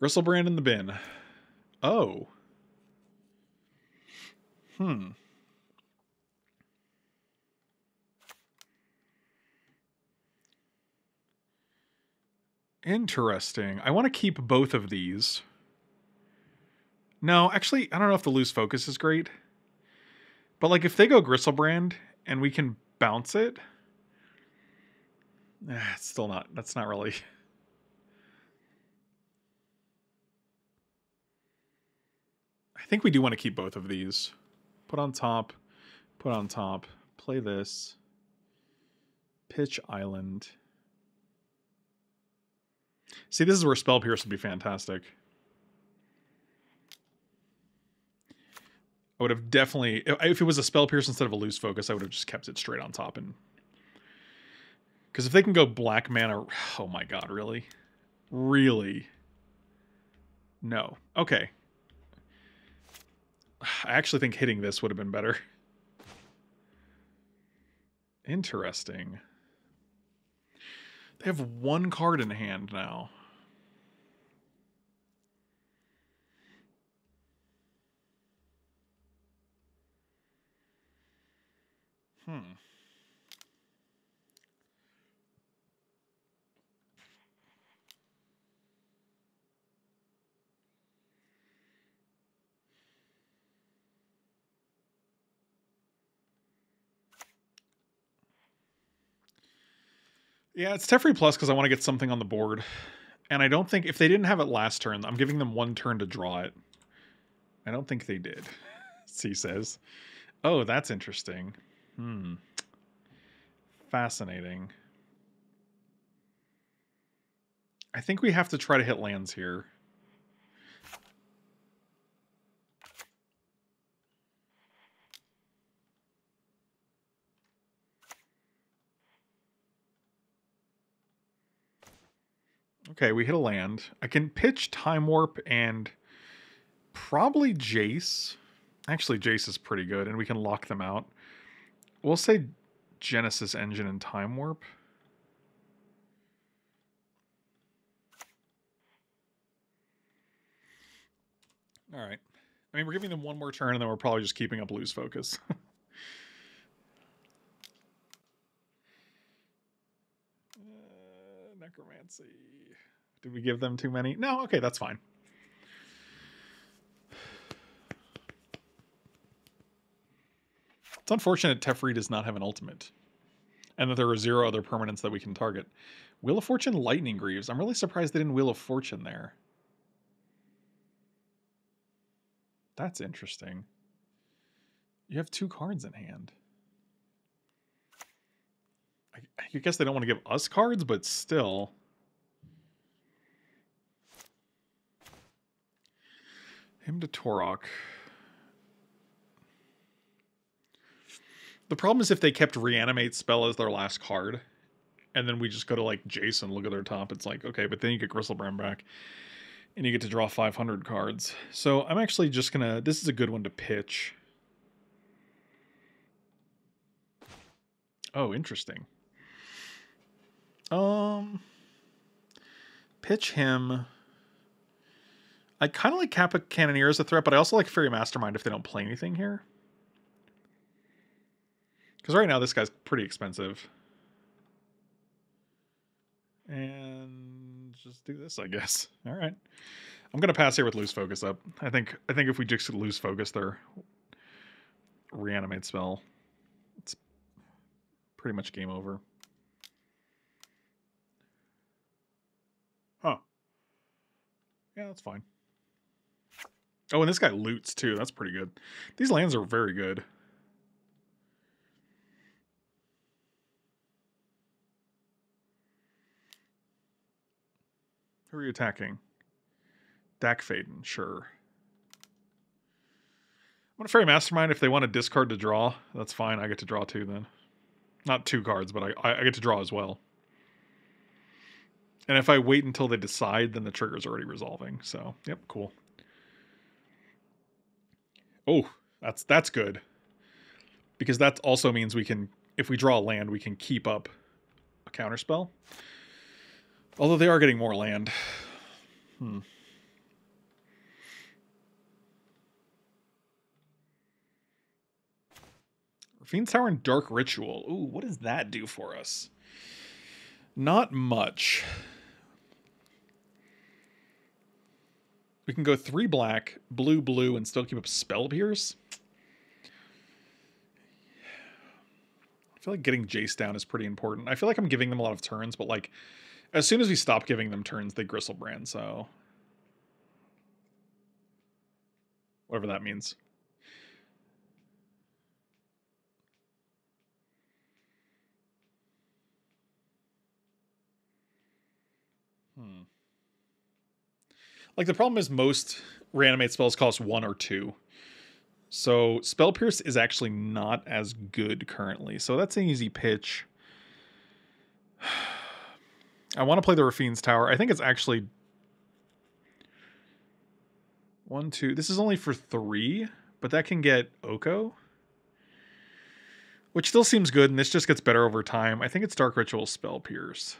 Gristlebrand in the bin. Oh. Hmm. Interesting. I want to keep both of these. No, actually, I don't know if the loose focus is great. But, like, if they go Gristlebrand and we can bounce it... Eh, it's still not... That's not really... I think we do want to keep both of these. Put on top, put on top, play this. Pitch Island. See, this is where Spell Pierce would be fantastic. I would have definitely, if it was a Spell Pierce instead of a Loose Focus, I would have just kept it straight on top. And because if they can go black mana, oh my god, really? Really? No. Okay. I actually think hitting this would have been better. Interesting. They have one card in hand now. Hmm. Yeah, it's Teferi Plus because I want to get something on the board. And I don't think... If they didn't have it last turn, I'm giving them one turn to draw it. I don't think they did, C says. Oh, that's interesting. Hmm. Fascinating. I think we have to try to hit lands here. Okay, we hit a land. I can pitch Time Warp and probably Jace. Actually, Jace is pretty good, and we can lock them out. We'll say Genesis Engine and Time Warp. All right. I mean, we're giving them one more turn, and then we're probably just keeping up Loose Focus. uh, necromancy... Did we give them too many? No? Okay, that's fine. It's unfortunate Teferi does not have an ultimate. And that there are zero other permanents that we can target. Wheel of Fortune, Lightning Greaves. I'm really surprised they didn't Wheel of Fortune there. That's interesting. You have two cards in hand. I, I guess they don't want to give us cards, but still... Hymn to Tourach. The problem is if they kept Reanimate Spell as their last card, And then we just go to like Jason, look at their top. It's like, okay, but then you get Gristlebrand back and you get to draw five hundred cards. So I'm actually just going to, this is a good one to pitch. Oh, interesting. Um, pitch him. I kind of like Kappa Cannoneer as a threat, but I also like Fairy Mastermind if they don't play anything here. Because right now this guy's pretty expensive. And just do this, I guess. All right. I'm going to pass here with Loose Focus up. I think I think if we just Loose Focus their reanimate spell, it's pretty much game over. Huh. Yeah, that's fine. Oh, and this guy loots too. That's pretty good. These lands are very good. Who are you attacking? Dack Fayden, sure. I'm going to Fairy Mastermind. If they want to discard to draw, that's fine. I get to draw two then. Not two cards, but I, I get to draw as well. And if I wait until they decide, then the trigger's already resolving. So, yep, cool. Oh, that's that's good. Because that also means we can, if we draw a land, we can keep up a counterspell. Although they are getting more land. Hmm. Raffine's Tower and Dark Ritual. Ooh, what does that do for us? Not much. We can go three black, blue, blue, and still keep up Spell Pierce. I feel like getting Jace down is pretty important. I feel like I'm giving them a lot of turns, but like... as soon as we stop giving them turns, they Gristlebrand, so... whatever that means. Hmm. Like, the problem is most reanimate spells cost one or two. So Spell Pierce is actually not as good currently. So that's an easy pitch. I want to play the Raffine's Tower. I think it's actually... One, two... this is only for three, but that can get Oko. Which still seems good, and this just gets better over time. I think it's Dark Ritual, Spell Pierce.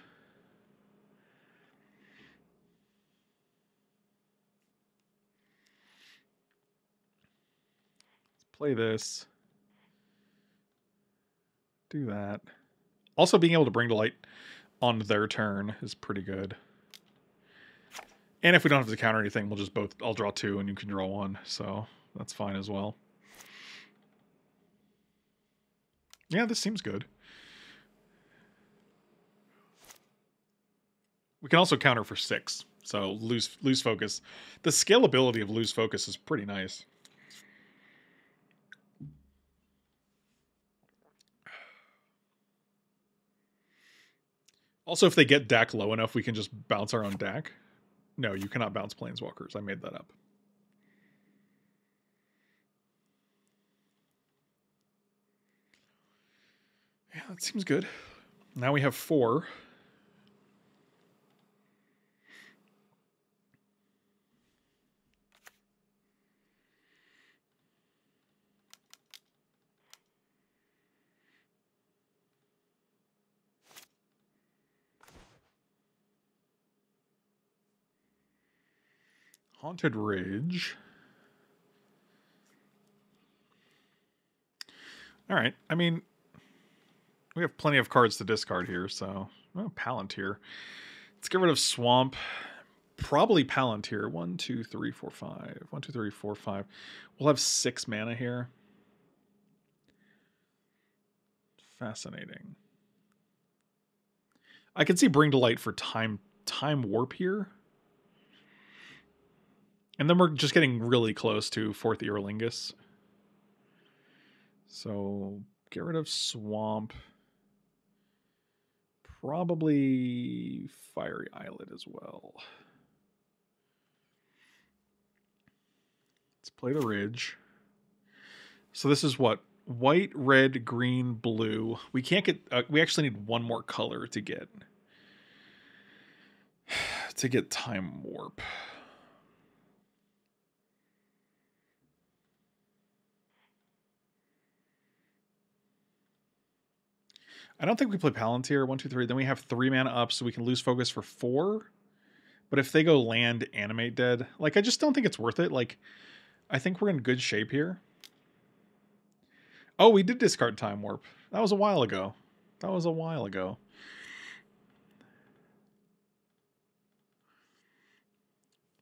Let's play this. Do that. Also being able to bring to light... on their turn is pretty good. And if we don't have to counter anything, we'll just both... I'll draw two and you can draw one. So that's fine as well. Yeah, this seems good. We can also counter for six. So lose, lose focus. The scalability of Lose Focus is pretty nice. Also, if they get Dak low enough, we can just bounce our own Dak. No, you cannot bounce Planeswalkers. I made that up. Yeah, that seems good. Now we have four. Haunted Ridge. All right. I mean, we have plenty of cards to discard here, so... oh, Palantir. Let's get rid of Swamp. Probably Palantir. One, two, three, four, five. One, two, three, four, five. We'll have six mana here. Fascinating. I can see Bring to Light for Time, Time Warp here. And then we're just getting really close to fourth Aerolingus. So get rid of Swamp. Probably Fiery Islet as well. Let's play the Ridge. So this is what? white, red, green, blue. We can't get, uh, we actually need one more color to get, to get Time Warp. I don't think we play Palantir. One, two, three. Then we have three mana up, so we can lose focus for four. But if they go land, animate dead, like, I just don't think it's worth it. Like, I think we're in good shape here. Oh, we did discard Time Warp. That was a while ago. That was a while ago.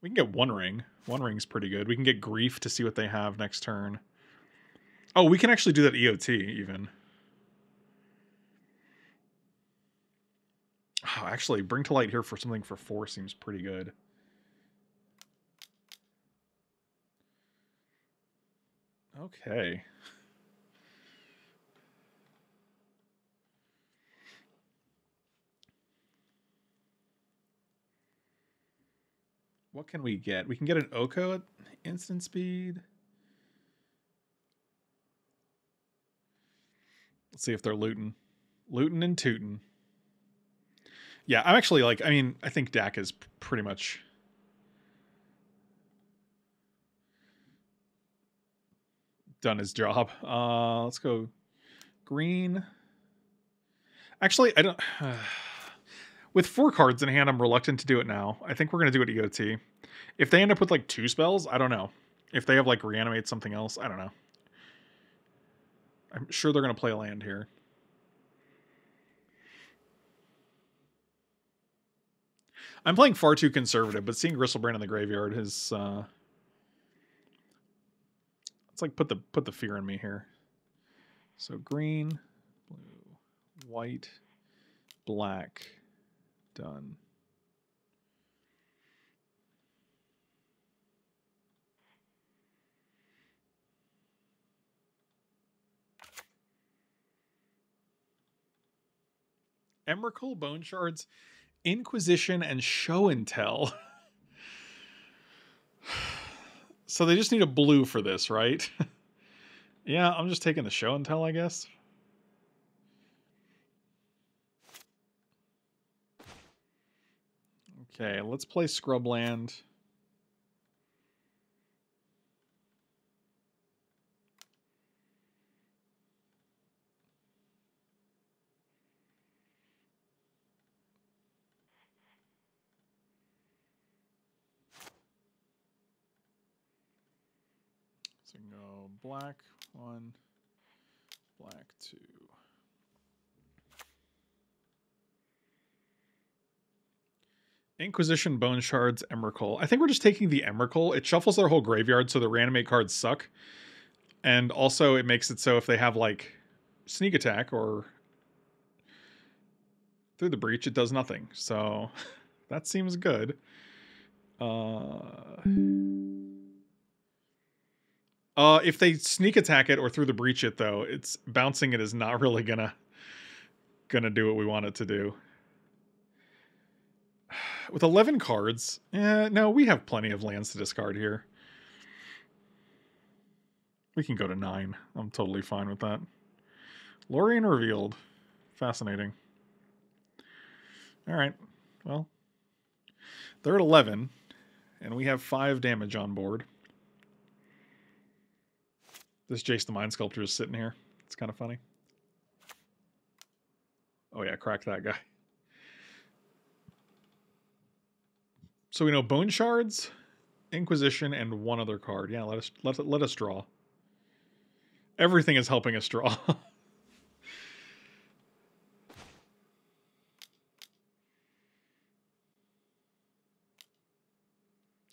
We can get One Ring. One Ring's pretty good. We can get Grief to see what they have next turn. Oh, we can actually do that E O T even. Oh, actually, Bring to Light here for something for four seems pretty good. Okay. What can we get? We can get an Oko at instant speed. Let's see if they're looting. Looting and tootin'. Yeah, I'm actually like, I mean, I think Dack is pretty much... done his job. Uh, let's go green. Actually, I don't... Uh, with four cards in hand, I'm reluctant to do it now. I think we're going to do it E O T. If they end up with like two spells, I don't know. If they have like reanimate something else, I don't know. I'm sure they're going to play a land here. I'm playing far too conservative, but seeing Gristlebrand in the graveyard is uh it's like put the put the fear in me here. So green, blue, white, black, done. Emrakul Bone Shards, Inquisition, and Show and Tell. So they just need a blue for this, right? Yeah, I'm just taking the Show and Tell, I guess. Okay, let's play Scrubland. So we can go black one, black two. Inquisition, Bone Shards, Emrakul. I think we're just taking the Emrakul. It shuffles their whole graveyard, so the reanimate cards suck. And also it makes it so if they have like sneak attack or through the breach, it does nothing. So that seems good. Uh... Uh, if they sneak attack it or through the breach it, though, it's bouncing it is not really gonna gonna do what we want it to do. With eleven cards, eh, no, we have plenty of lands to discard here. We can go to nine. I'm totally fine with that. Lórien Revealed. Fascinating. All right. Well, they're at eleven, and we have five damage on board. This Jace the Mind Sculptor is sitting here. It's kind of funny. Oh yeah, crack that guy. So we know Bone Shards, Inquisition, and one other card. Yeah, let us let, let us draw. Everything is helping us draw. Are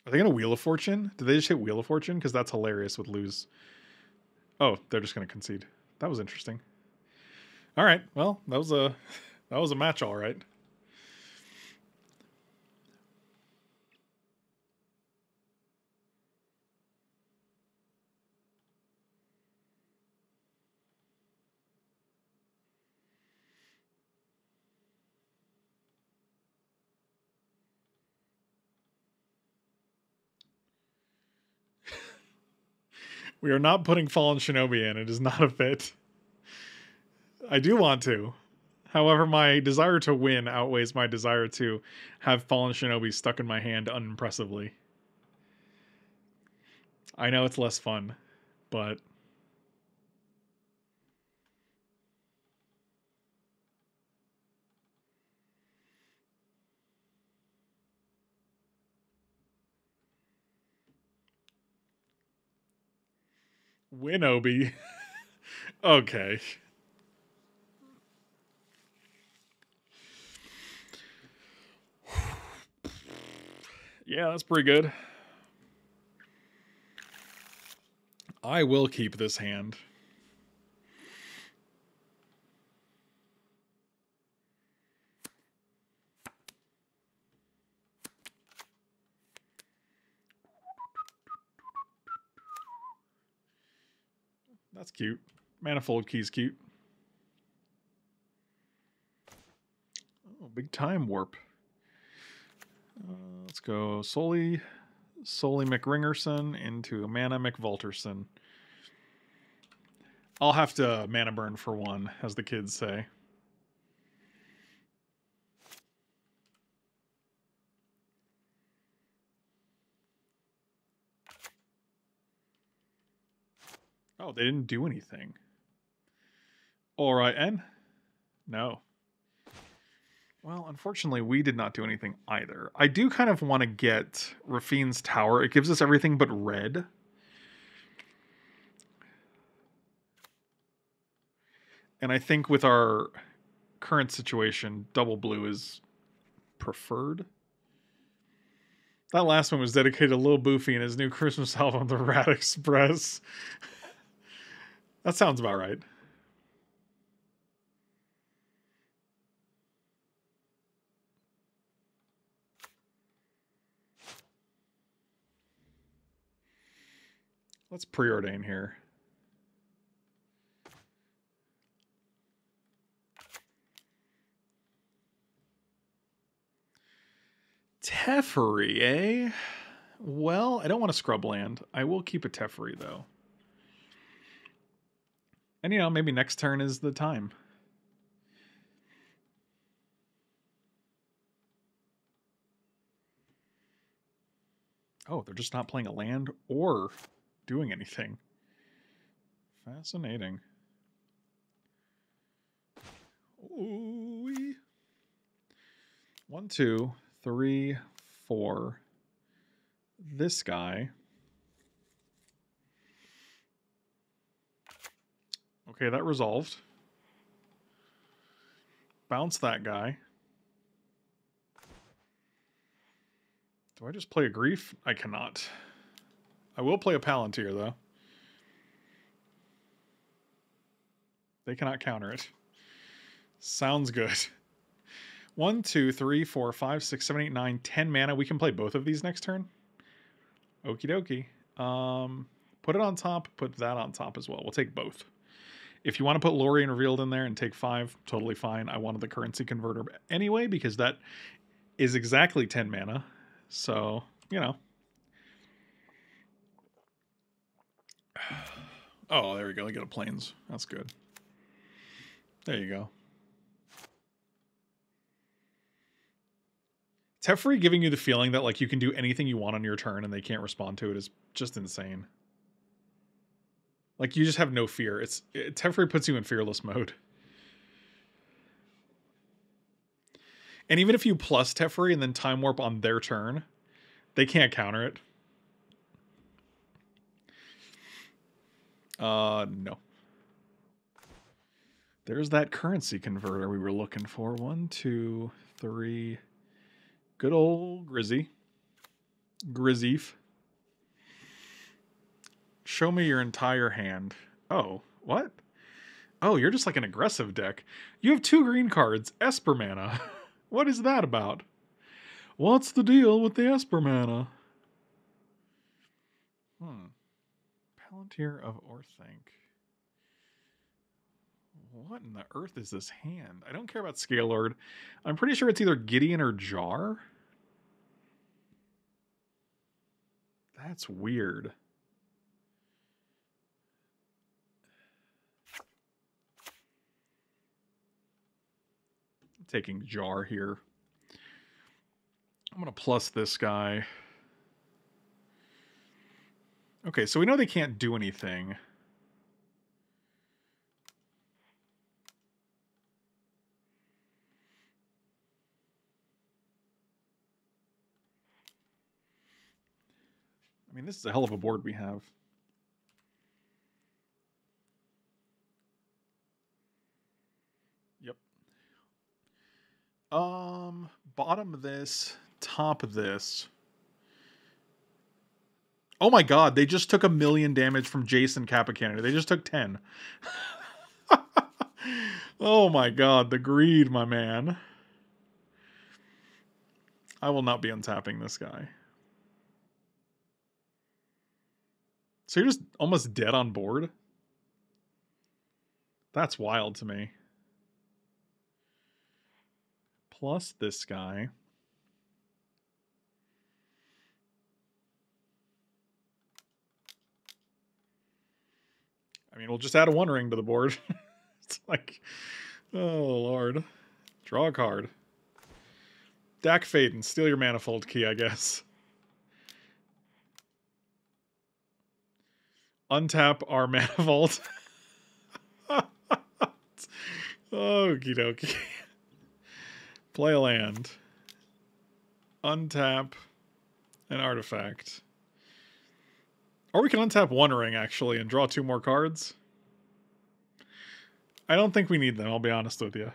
they going to Wheel of Fortune? Did they just hit Wheel of Fortune? Because that's hilarious with lose... Oh, they're just going to concede. That was interesting. All right. Well, that was a that was a match, all right. We are not putting Fallen Shinobi in. It is not a fit. I do want to. However, my desire to win outweighs my desire to have Fallen Shinobi stuck in my hand unimpressively. I know it's less fun, but... Win, Obi. Okay. Yeah, that's pretty good. I will keep this hand. That's cute. Manifold key's cute. Oh, big time warp. Uh, let's go Soli, Soli McRingerson into Amana McVolterson. I'll have to mana burn for one, as the kids say. Oh, they didn't do anything. All right, N? No. Well, unfortunately, we did not do anything either. I do kind of want to get Raffine's Tower. It gives us everything but red. And I think with our current situation, double blue is preferred. That last one was dedicated to Lil Boofy and his new Christmas album, The Rat Express. That sounds about right. Let's preordain here. Teferi, eh? Well, I don't want to scrub land. I will keep a Teferi, though. And, you know, maybe next turn is the time. Oh, they're just not playing a land or doing anything. Fascinating. Ooh-wee. One, two, three, four. This guy... Okay, that resolved. Bounce that guy. Do I just play a grief? I cannot. I will play a Palantir, though. They cannot counter it. Sounds good. One, two, three, four, five, six, seven, eight, nine, ten mana. We can play both of these next turn. Okie dokie. Um, put it on top. Put that on top as well. We'll take both. If you want to put Lórien Revealed in there and take five, totally fine. I wanted the currency converter anyway because that is exactly ten mana. So, you know. Oh, there we go. I get a plains. That's good. There you go. Teferi giving you the feeling that like you can do anything you want on your turn and they can't respond to it is just insane. Like, you just have no fear. It's it, Teferi puts you in fearless mode. And even if you plus Teferi and then Time Warp on their turn, they can't counter it. Uh, no. There's that currency converter we were looking for. One, two, three. Good old Grizzy. Grizzif. Show me your entire hand. Oh, what? Oh, you're just like an aggressive deck. You have two green cards, Esper Mana. What is that about? What's the deal with the Esper Mana? Hmm. Palantir of Orthanc. What in the earth is this hand? I don't care about Scale Lord. I'm pretty sure it's either Gideon or Jar. That's weird. taking Jar here. I'm going to plus this guy. Okay, so we know they can't do anything. I mean, this is a hell of a board we have. Yep. Um, bottom this, top this. Oh my god, they just took a million damage from Jason Kappa Cannoneer. They just took ten. Oh my god, the greed, my man. I will not be untapping this guy. So you're just almost dead on board? That's wild to me. Plus this guy. I mean, we'll just add a One Ring to the board. It's like, oh, Lord. Draw a card. Dack Fayden, steal your Manifold Key, I guess. Untap our Mana Vault. Okie dokie. Play a land. Untap an artifact. Or we can untap One Ring, actually, and draw two more cards. I don't think we need them, I'll be honest with you.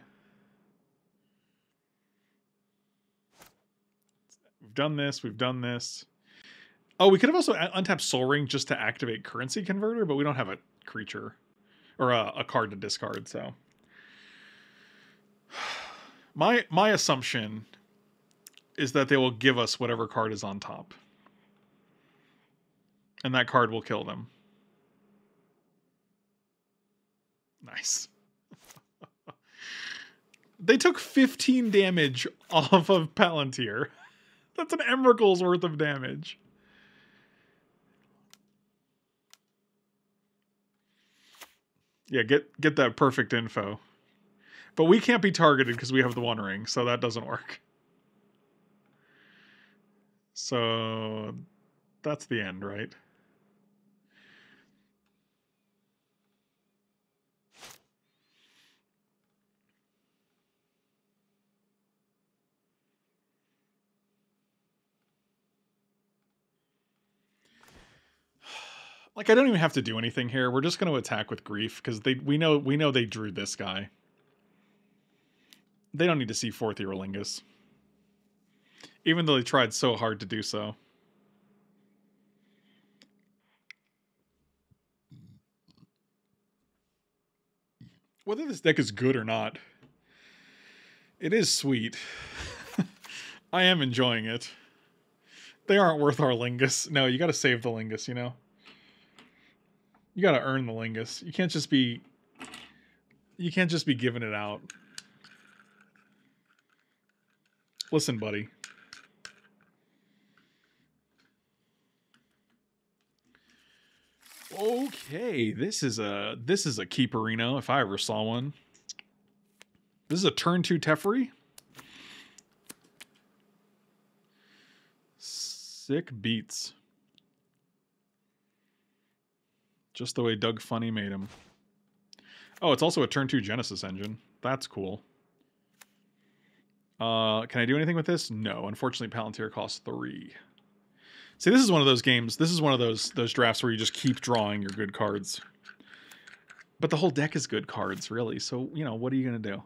We've done this, we've done this. Oh, we could have also untapped Sol Ring just to activate Currency Converter, but we don't have a creature. Or a, a card to discard, so... My, my assumption is that they will give us whatever card is on top. And that card will kill them. Nice. They took fifteen damage off of Palantir. That's an Emrakul's worth of damage. Yeah, get, get that perfect info. But we can't be targeted because we have the One Ring, so that doesn't work. So that's the end, right? Like, I don't even have to do anything here. We're just going to attack with Grief because they we know we know they drew this guy. They don't need to see fourth Eolingus, even though they tried so hard to do so. Whether this deck is good or not, it is sweet. I am enjoying it. They aren't worth our Lingus. No, you got to save the Lingus, you know? You got to earn the Lingus. You can't just be... You can't just be giving it out. Listen, buddy. Okay, this is a this is a Keeperino if I ever saw one. This is a turn two Teferi. Sick beats. Just the way Doug Funny made him. Oh, it's also a turn two Genesis Engine. That's cool. Uh, can I do anything with this? No, unfortunately Palantir costs three. See, this is one of those games, this is one of those those drafts where you just keep drawing your good cards. But the whole deck is good cards, really. So, you know, what are you going to do?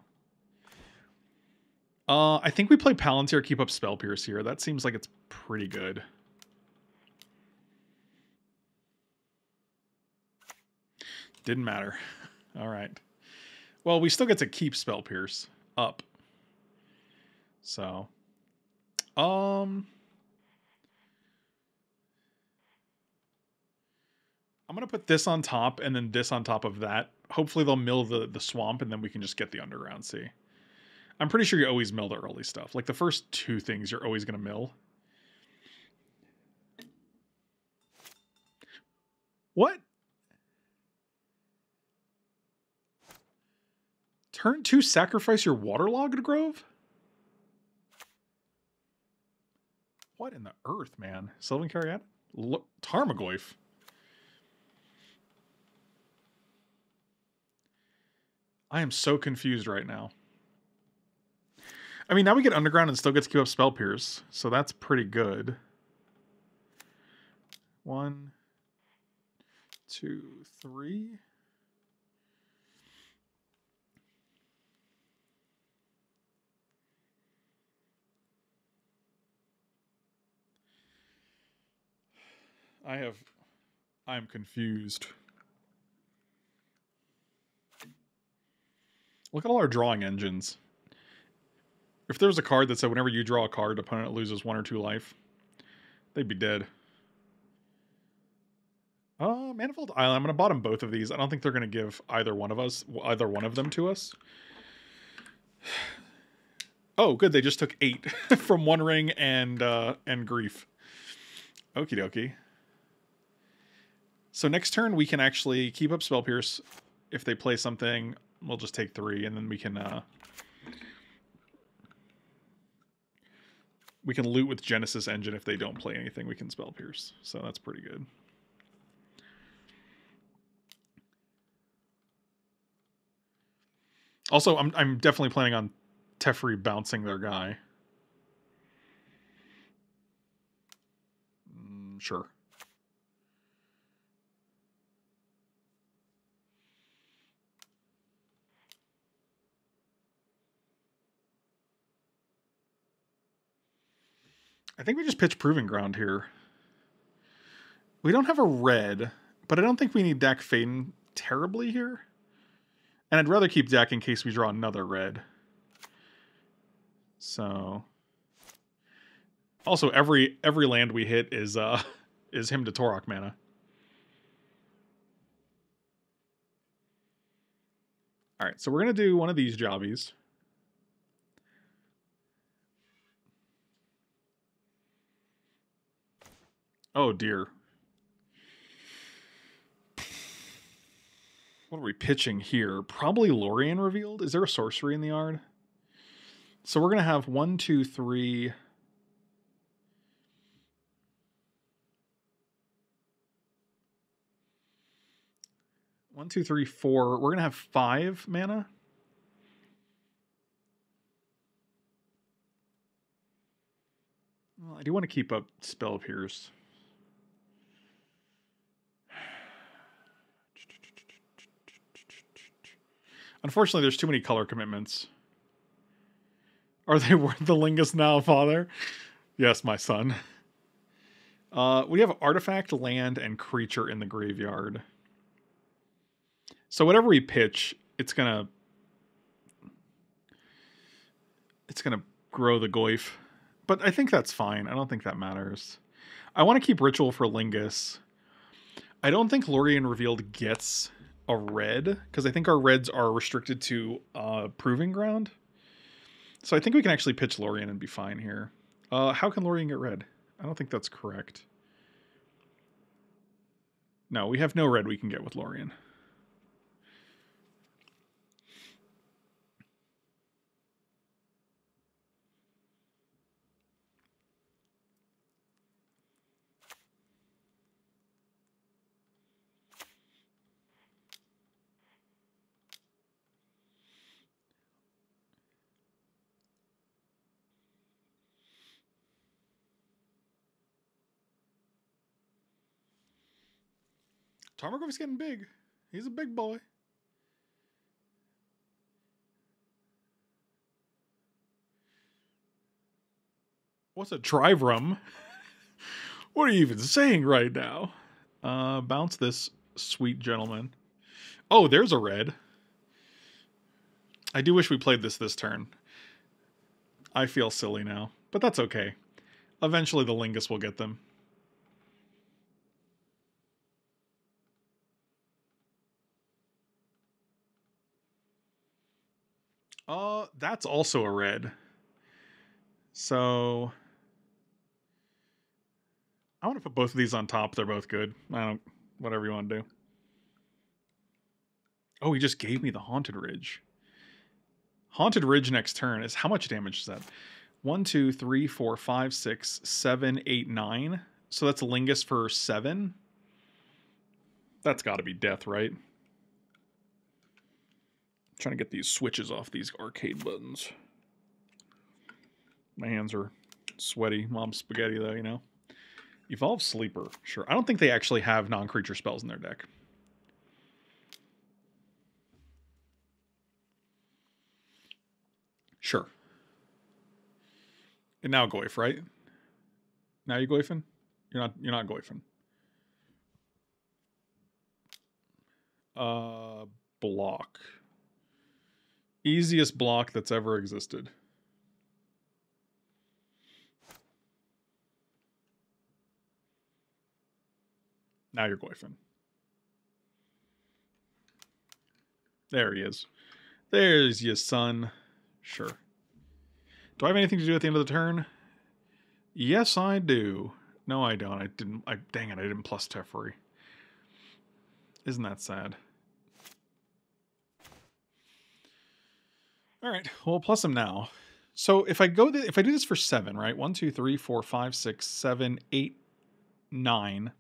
Uh, I think we play Palantir, keep up Spell Pierce here. That seems like it's pretty good. Didn't matter. All right. Well, we still get to keep Spell Pierce up. So, um... I'm going to put this on top and then this on top of that. Hopefully they'll mill the, the swamp and then we can just get the Underground Sea. I'm pretty sure you always mill the early stuff. Like the first two things you're always going to mill. What? Turn two, sacrifice your Waterlogged Grove? What in the earth, man? Sylvan Caryat? Look, Tarmogoyf. I am so confused right now. I mean, now we get Underground and still get to keep up Spell Pierce, so that's pretty good. One, two, three. I have, I'm confused. Look at all our drawing engines. If there was a card that said whenever you draw a card, opponent loses one or two life, they'd be dead. Uh, Manifold Island. I'm going to bottom both of these. I don't think they're going to give either one of us, either one of them to us. Oh, good. They just took eight from One Ring and, uh, and Grief. Okie dokie. So next turn, we can actually keep up Spell Pierce. If they play something, we'll just take three, and then we can uh, we can loot with Genesis Engine. If they don't play anything, we can Spell Pierce. So that's pretty good. Also, I'm I'm definitely planning on Teferi bouncing their guy. Mm, sure. I think we just pitch Proving Ground here. We don't have a red, but I don't think we need Dack Fayden terribly here. And I'd rather keep Dack in case we draw another red. So, also every every land we hit is uh is Hymn to Tourach mana. All right, so we're gonna do one of these jobbies. Oh, dear. What are we pitching here? Probably Lórien Revealed. Is there a sorcery in the yard? So we're going to have one, two, three. One, two, three, four. We're going to have five mana. Well, I do want to keep up Spell Pierce. Unfortunately, there's too many color commitments. Are they worth the Lingus now, Father? Yes, my son. Uh, we have artifact, land, and creature in the graveyard. So whatever we pitch, it's gonna it's gonna grow the goif. But I think that's fine. I don't think that matters. I want to keep Ritual for Lingus. I don't think Lórien Revealed gets a red, because I think our reds are restricted to uh, Proving Ground. So I think we can actually pitch Lórien and be fine here. Uh, how can Lórien get red? I don't think that's correct. No, we have no red we can get with Lórien. Tarmogoyf's getting big. He's a big boy. What's a Trivrum? What are you even saying right now? Uh, bounce this sweet gentleman. Oh, there's a red. I do wish we played this this turn. I feel silly now, but that's okay. Eventually the Lingus will get them. Uh, that's also a red. So I want to put both of these on top. They're both good. I don't, whatever you want to do. Oh, he just gave me the Haunted Ridge. Haunted Ridge next turn is how much damage is that? One, two, three, four, five, six, seven, eight, nine. So that's Lingus for seven. That's got to be death, right? I'm trying to get these switches off these arcade buttons. My hands are sweaty. Mom's spaghetti, though, you know. Evolve Sleeper. Sure. I don't think they actually have non-creature spells in their deck. Sure. And now Goyf, right? Now you Goyfing? You're not you're not Goyfing. Uh block. Easiest block that's ever existed. Now you're Goyfing. There he is. There's your son. Sure. Do I have anything to do at the end of the turn? Yes, I do. No, I don't. I didn't. I dang it, I didn't plus Teferi. Isn't that sad? All right. Well, plus him now. So if I go, th if I do this for seven, right? One, two, three, four, five, six, seven, eight, nine.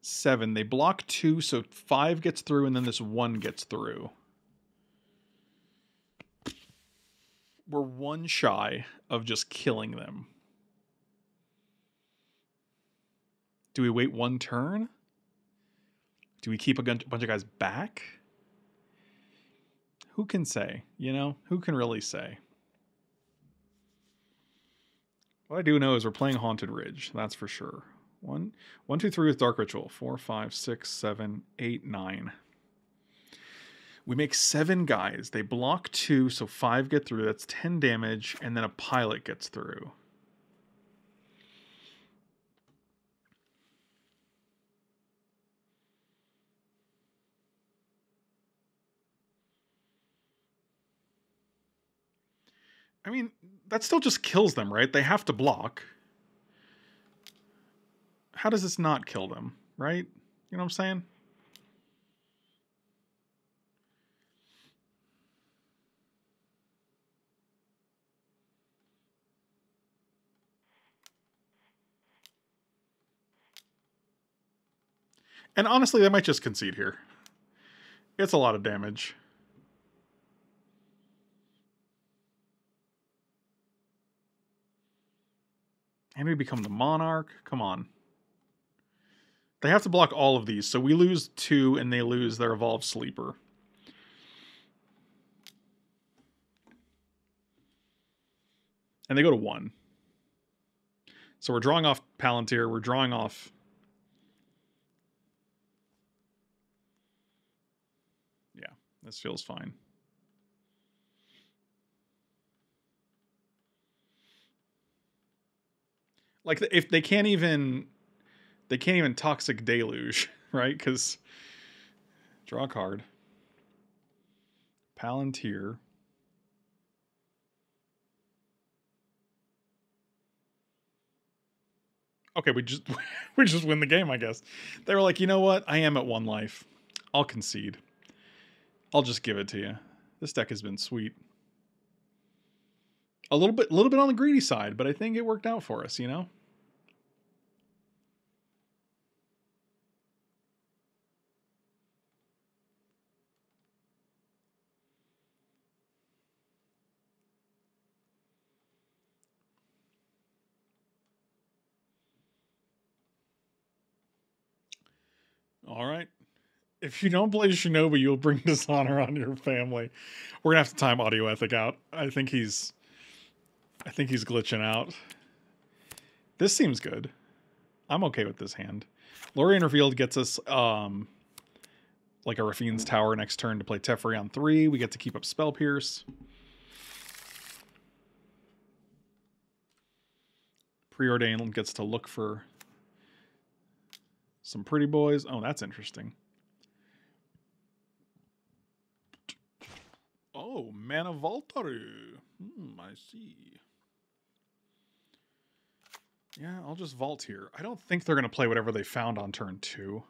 Seven. They block two, so five gets through, and then this one gets through. We're one shy of just killing them. Do we wait one turn? Do we keep a bunch of guys back? Who can say? You know, who can really say? What I do know is we're playing Haunted Ridge. That's for sure. One, one, two, three with Dark Ritual. Four, five, six, seven, eight, nine. We make seven guys. They block two, so five get through. That's ten damage, and then a pilot gets through. I mean, that still just kills them, right? They have to block. How does this not kill them, right? You know what I'm saying? And honestly, they might just concede here. It's a lot of damage. And we become the Monarch. Come on. They have to block all of these, so we lose two, and they lose their Evolved Sleeper. And they go to one. So we're drawing off Palantir, we're drawing off... Yeah, this feels fine. Like, if they can't even... They can't even Toxic Deluge, right? Because draw a card. Palantir. Okay, we just we just win the game, I guess. They were like, you know what? I am at one life. I'll concede. I'll just give it to you. This deck has been sweet. A little bit, a little bit on the greedy side, but I think it worked out for us, you know? All right. If you don't play Shinobi, you'll bring dishonor on your family. We're gonna have to time Audio Ethic out. I think he's, I think he's glitching out. This seems good. I'm okay with this hand. Lórien Revealed gets us um, like a Raffine's Tower next turn to play Teferi on three. We get to keep up Spell Pierce. Preordain gets to look for some pretty boys. Oh, that's interesting. Oh, Mana Vault. Hmm, I see. Yeah, I'll just vault here. I don't think they're going to play whatever they found on turn two.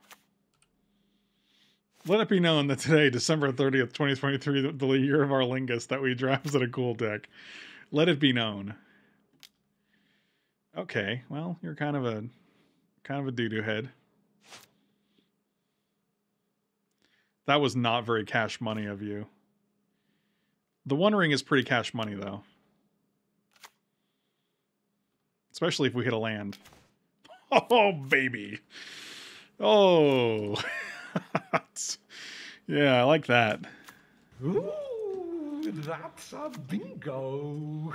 Let it be known that today, December thirtieth, twenty twenty-three, the year of our Lingus, that we drafted a cool deck. Let it be known. Okay, well, you're kind of a kind of a doo-doo head. That was not very cash money of you. The One Ring is pretty cash money, though. Especially if we hit a land. Oh, baby. Oh. Yeah, I like that. Ooh, that's a bingo.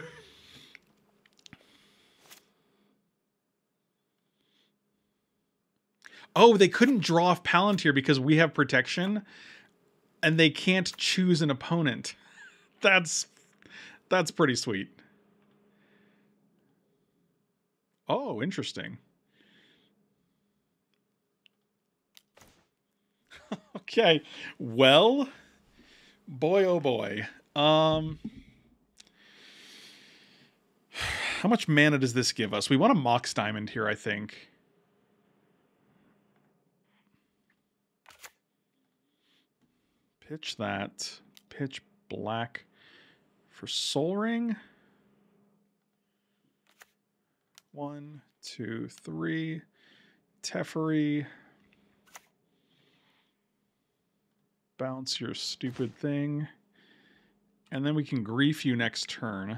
Oh, they couldn't draw off Palantir because we have protection and they can't choose an opponent. That's that's pretty sweet. Oh, interesting. Okay. Well, boy oh boy. Um How much mana does this give us? We want a Mox Diamond here, I think. Pitch that. Pitch black for Sol Ring. One, two, three. Teferi. Bounce your stupid thing. And then we can grief you next turn.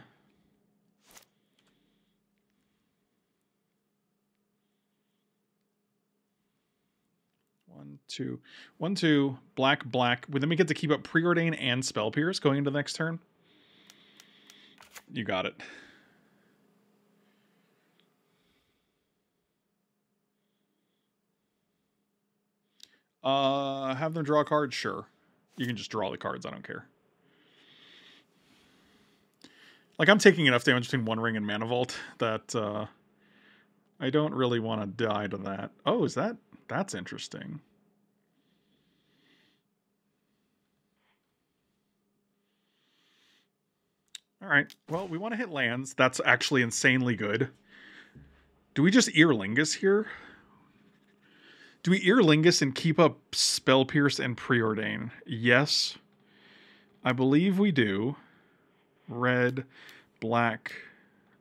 One, two, one, two, black, black. Well, then we get to keep up Preordain and Spell Pierce going into the next turn. You got it. Uh, have them draw cards? Sure. You can just draw the cards. I don't care. Like, I'm taking enough damage between One Ring and Mana Vault that uh, I don't really want to die to that. Oh, is that? That's interesting. All right. Well, we want to hit lands. That's actually insanely good. Do we just ear Lingus here? Do we ear Lingus and keep up Spell Pierce and Preordain? Yes. I believe we do. Red, black,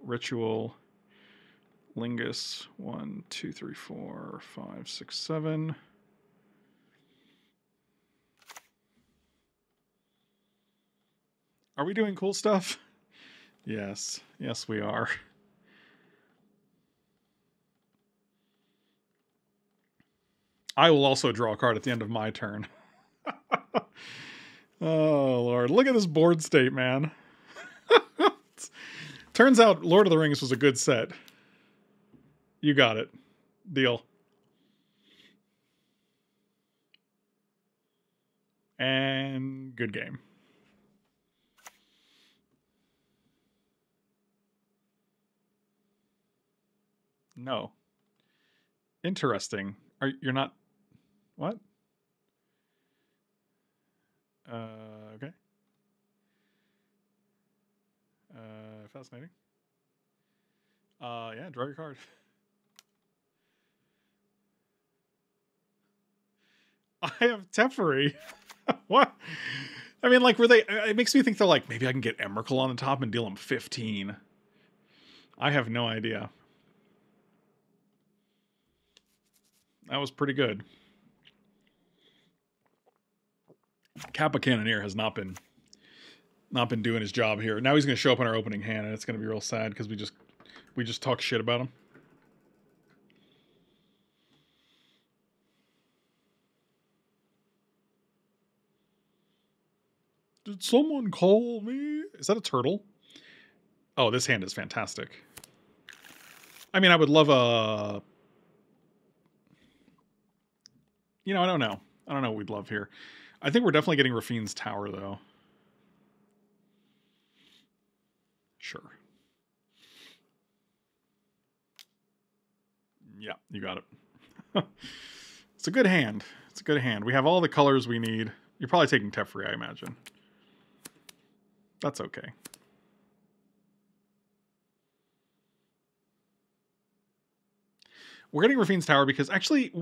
ritual, Lingus. One, two, three, four, five, six, seven. Are we doing cool stuff? Yes. Yes, we are. I will also draw a card at the end of my turn. Oh, Lord. Look at this board state, man. Turns out Lord of the Rings was a good set. You got it. Deal. And good game. No. Interesting. Are you're not... What? Uh, okay. Uh, fascinating. Uh, yeah, draw your card. I have Teferi. What? I mean, like, were they... It makes me think they're like, maybe I can get Emrakul on the top and deal them fifteen. I have no idea. That was pretty good. Kappa Cannoneer has not been not been doing his job here. Now he's going to show up in our opening hand, and it's going to be real sad because we just we just talk shit about him. Did someone call me? Is that a turtle? Oh, this hand is fantastic. I mean, I would love a... You know, I don't know. I don't know what we'd love here. I think we're definitely getting Raffine's Tower, though. Sure. Yeah, you got it. It's a good hand. It's a good hand. We have all the colors we need. You're probably taking Teferi, I imagine. That's okay. We're getting Raffine's Tower because actually,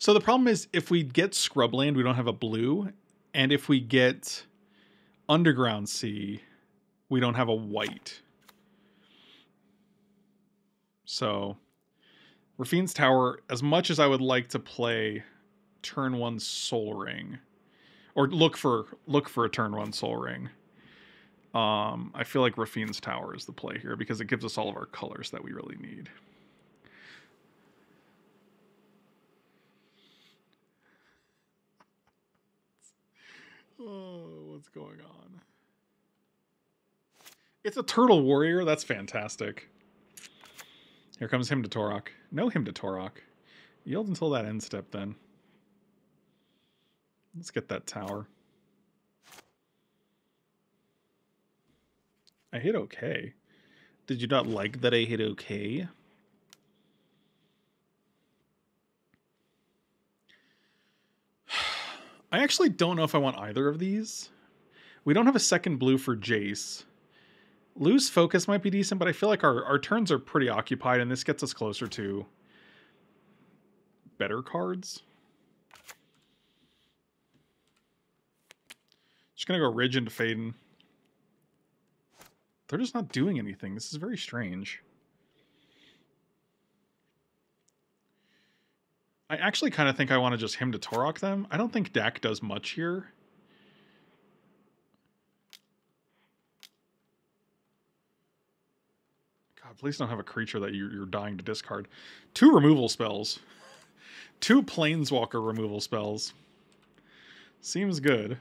so the problem is if we get Scrubland, we don't have a blue. And if we get Underground Sea, we don't have a white. So Raffine's Tower, as much as I would like to play turn one Sol Ring, or look for look for a turn one Sol Ring, um, I feel like Raffine's Tower is the play here because it gives us all of our colors that we really need. Oh, what's going on? It's a turtle warrior. That's fantastic. Here comes Hymn to Tourach. No Hymn to Tourach. Yield until that end step then. Let's get that tower. I hit okay. Did you not like that I hit okay? I actually don't know if I want either of these. We don't have a second blue for Jace. Lose focus might be decent, but I feel like our, our turns are pretty occupied, and this gets us closer to better cards. Just going to go Ridge into Fayden. They're just not doing anything. This is very strange. I actually kind of think I want to just Hymn to Tourach them. I don't think Dack does much here. God, please don't have a creature that you're, you're dying to discard. Two removal spells. Two Planeswalker removal spells. Seems good.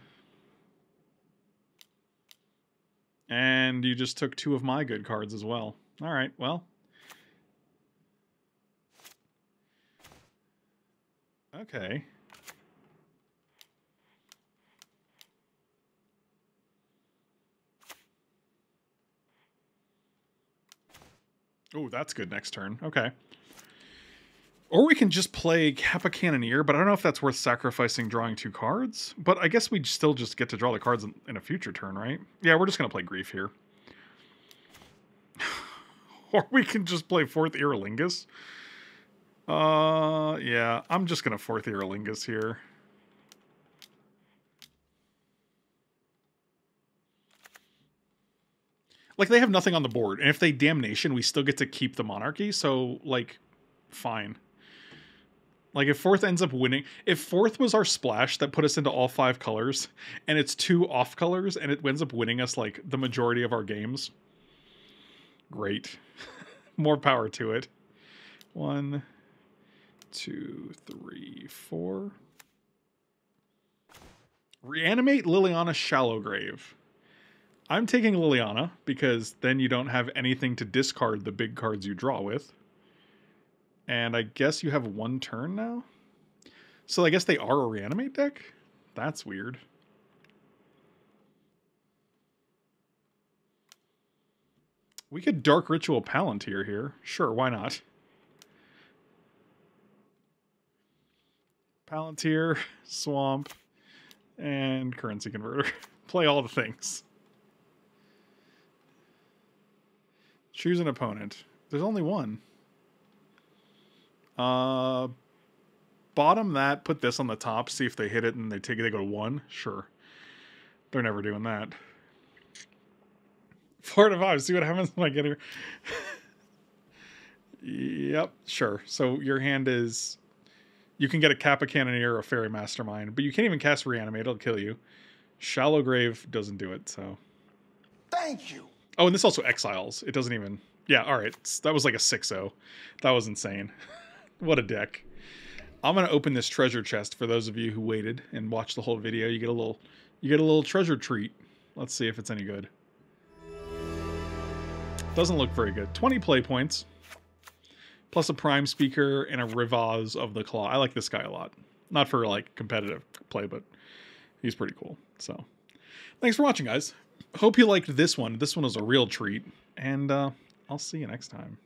And you just took two of my good cards as well. All right, well. Okay. Oh, that's good next turn. Okay. Or we can just play Kappa Cannoneer, but I don't know if that's worth sacrificing drawing two cards. But I guess we'd still just get to draw the cards in, in a future turn, right? Yeah, we're just going to play Grief here. Or we can just play Fourth Aerolingus. Uh, yeah, I'm just going to fourth Aerolingus here. Like, they have nothing on the board. And if they Damnation, we still get to keep the Monarchy. So, like, fine. Like, if fourth ends up winning... If fourth was our splash that put us into all five colors, and it's two off colors, and it ends up winning us, like, the majority of our games, great. More power to it. One... two, three, four. Reanimate Liliana Shallow Grave. I'm taking Liliana because then you don't have anything to discard the big cards you draw with. And I guess you have one turn now? So I guess they are a reanimate deck? That's weird. We could Dark Ritual Palantir here. Sure, why not? Palantir, Swamp, and Currency Converter. Play all the things. Choose an opponent. There's only one. Uh, bottom that, put this on the top, see if they hit it and they take it, they go to one. Sure. They're never doing that. Four to five, see what happens when I get here. Yep, sure. So your hand is... You can get a Kappa Cannoneer or a Fairy Mastermind, but you can't even cast Reanimate. It'll kill you. Shallow Grave doesn't do it, so... Thank you! Oh, and this also exiles. It doesn't even... Yeah, all right. That was like a six oh. That was insane. What a deck. I'm going to open this treasure chest for those of you who waited and watched the whole video. You get a little, you get a little treasure treat. Let's see if it's any good. Doesn't look very good. twenty play points. Plus a Prime Speaker and a Rivaz of the Claw. I like this guy a lot. Not for, like, competitive play, but he's pretty cool. So, thanks for watching, guys. Hope you liked this one. This one was a real treat. And uh, I'll see you next time.